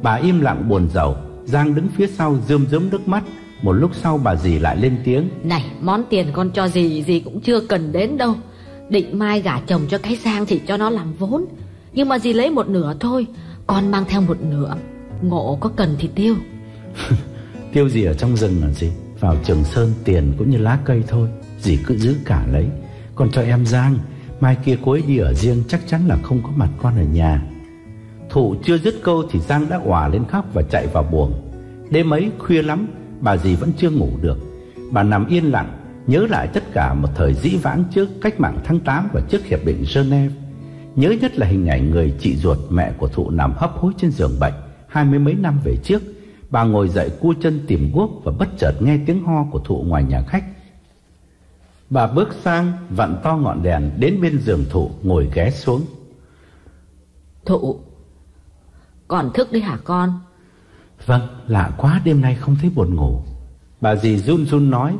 Bà im lặng buồn rầu. Giang đứng phía sau rơm rớm nước mắt. Một lúc sau bà dì lại lên tiếng: này, món tiền con cho dì, dì cũng chưa cần đến đâu. Định mai gả chồng cho cái Sang thì cho nó làm vốn, nhưng mà dì lấy một nửa thôi, con mang theo một nửa, ngộ có cần thì tiêu. Tiêu gì ở trong rừng là gì? Vào Trường Sơn tiền cũng như lá cây thôi, dì cứ giữ cả lấy. Con cho em Giang, mai kia cô ấy đi ở riêng, chắc chắn là không có mặt con ở nhà. Thụ chưa dứt câu thì Giang đã òa lên khóc và chạy vào buồng. Đêm ấy khuya lắm, bà dì vẫn chưa ngủ được. Bà nằm yên lặng, nhớ lại tất cả một thời dĩ vãng trước cách mạng tháng 8 và trước hiệp định Geneva. Nhớ nhất là hình ảnh người chị ruột mẹ của Thụ nằm hấp hối trên giường bệnh 20 mấy năm về trước. Bà ngồi dậy cua chân tìm guốc và bất chợt nghe tiếng ho của Thụ ngoài nhà khách. Bà bước sang, vặn to ngọn đèn đến bên giường Thụ, ngồi ghé xuống. Thụ, còn thức đấy hả con? Vâng, lạ quá, đêm nay không thấy buồn ngủ. Bà dì run run nói.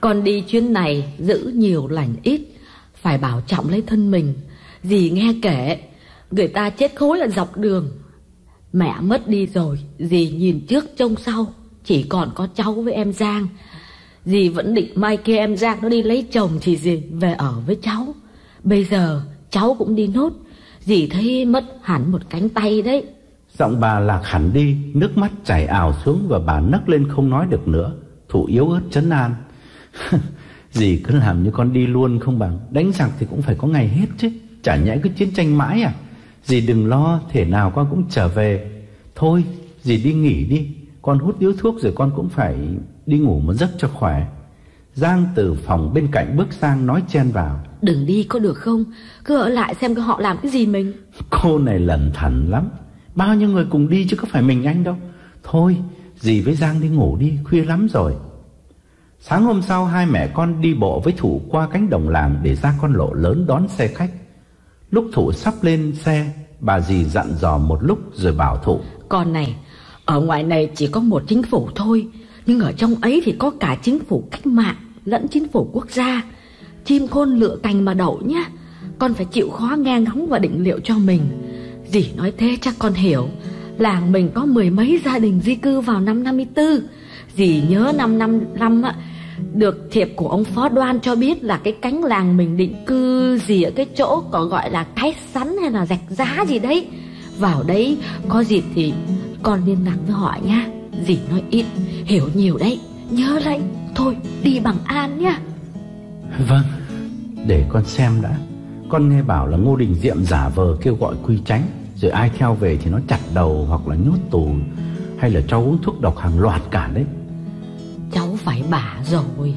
Con đi chuyến này giữ nhiều lành ít, phải bảo trọng lấy thân mình. Dì nghe kể người ta chết khối là dọc đường. Mẹ mất đi rồi, dì nhìn trước trông sau, chỉ còn có cháu với em Giang. Dì vẫn định mai kia em Giang nó đi lấy chồng thì dì về ở với cháu. Bây giờ cháu cũng đi nốt, dì thấy mất hẳn một cánh tay đấy. Giọng bà lạc hẳn đi, nước mắt chảy ào xuống và bà nấc lên không nói được nữa. Thụ yếu ớt trấn an. Dì cứ làm như con đi luôn không bằng, đánh giặc thì cũng phải có ngày hết chứ, chả nhẽ cứ chiến tranh mãi à. Dì đừng lo, thể nào con cũng trở về. Thôi dì đi nghỉ đi, con hút điếu thuốc rồi con cũng phải đi ngủ một giấc cho khỏe. Giang từ phòng bên cạnh bước sang nói chen vào. Đừng đi có được không, cứ ở lại xem họ làm cái gì mình. Cô này lẩn thẩn lắm, bao nhiêu người cùng đi chứ có phải mình anh đâu. Thôi dì với Giang đi ngủ đi, khuya lắm rồi. Sáng hôm sau hai mẹ con đi bộ với Thụ qua cánh đồng làng để ra con lộ lớn đón xe khách. Lúc Thụ sắp lên xe, bà dì dặn dò một lúc rồi bảo Thụ. Con này, ở ngoài này chỉ có một chính phủ thôi, nhưng ở trong ấy thì có cả chính phủ cách mạng lẫn chính phủ quốc gia. Chim khôn lựa cành mà đậu nhá, con phải chịu khó nghe ngóng và định liệu cho mình. Dì nói thế chắc con hiểu. Làng mình có 10 mấy gia đình di cư vào năm 54. Dì nhớ năm 55 á, được thiệp của ông phó Đoan cho biết là cái cánh làng mình định cư gì ở cái chỗ có gọi là Cái Sắn hay là Rạch Giá gì đấy. Vào đấy có dịp thì con liên lạc với họ nha. Dì nói ít, hiểu nhiều đấy, nhớ đấy. Thôi đi bằng an nhá. Vâng, để con xem đã. Con nghe bảo là Ngô Đình Diệm giả vờ kêu gọi Quy Chánh, rồi ai theo về thì nó chặt đầu hoặc là nhốt tù, hay là cháu uống thuốc độc hàng loạt cả đấy. Cháu phải bả rồi.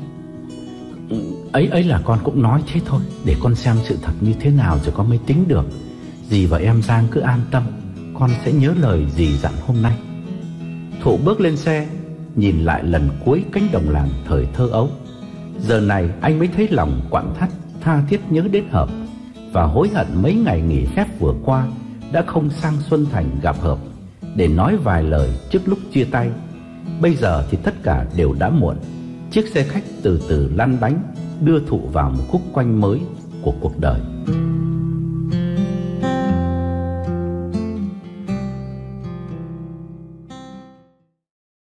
Ấy là con cũng nói thế thôi, để con xem sự thật như thế nào rồi con mới tính được. Dì và em Giang cứ an tâm, con sẽ nhớ lời dì dặn hôm nay. Thụ bước lên xe, nhìn lại lần cuối cánh đồng làng thời thơ ấu. Giờ này anh mới thấy lòng quặn thắt, tha thiết nhớ đến Hợp, và hối hận mấy ngày nghỉ phép vừa qua đã không sang Xuân Thành gặp Hợp để nói vài lời trước lúc chia tay. Bây giờ thì tất cả đều đã muộn. Chiếc xe khách từ từ lăn bánh đưa Thụ vào một khúc quanh mới của cuộc đời.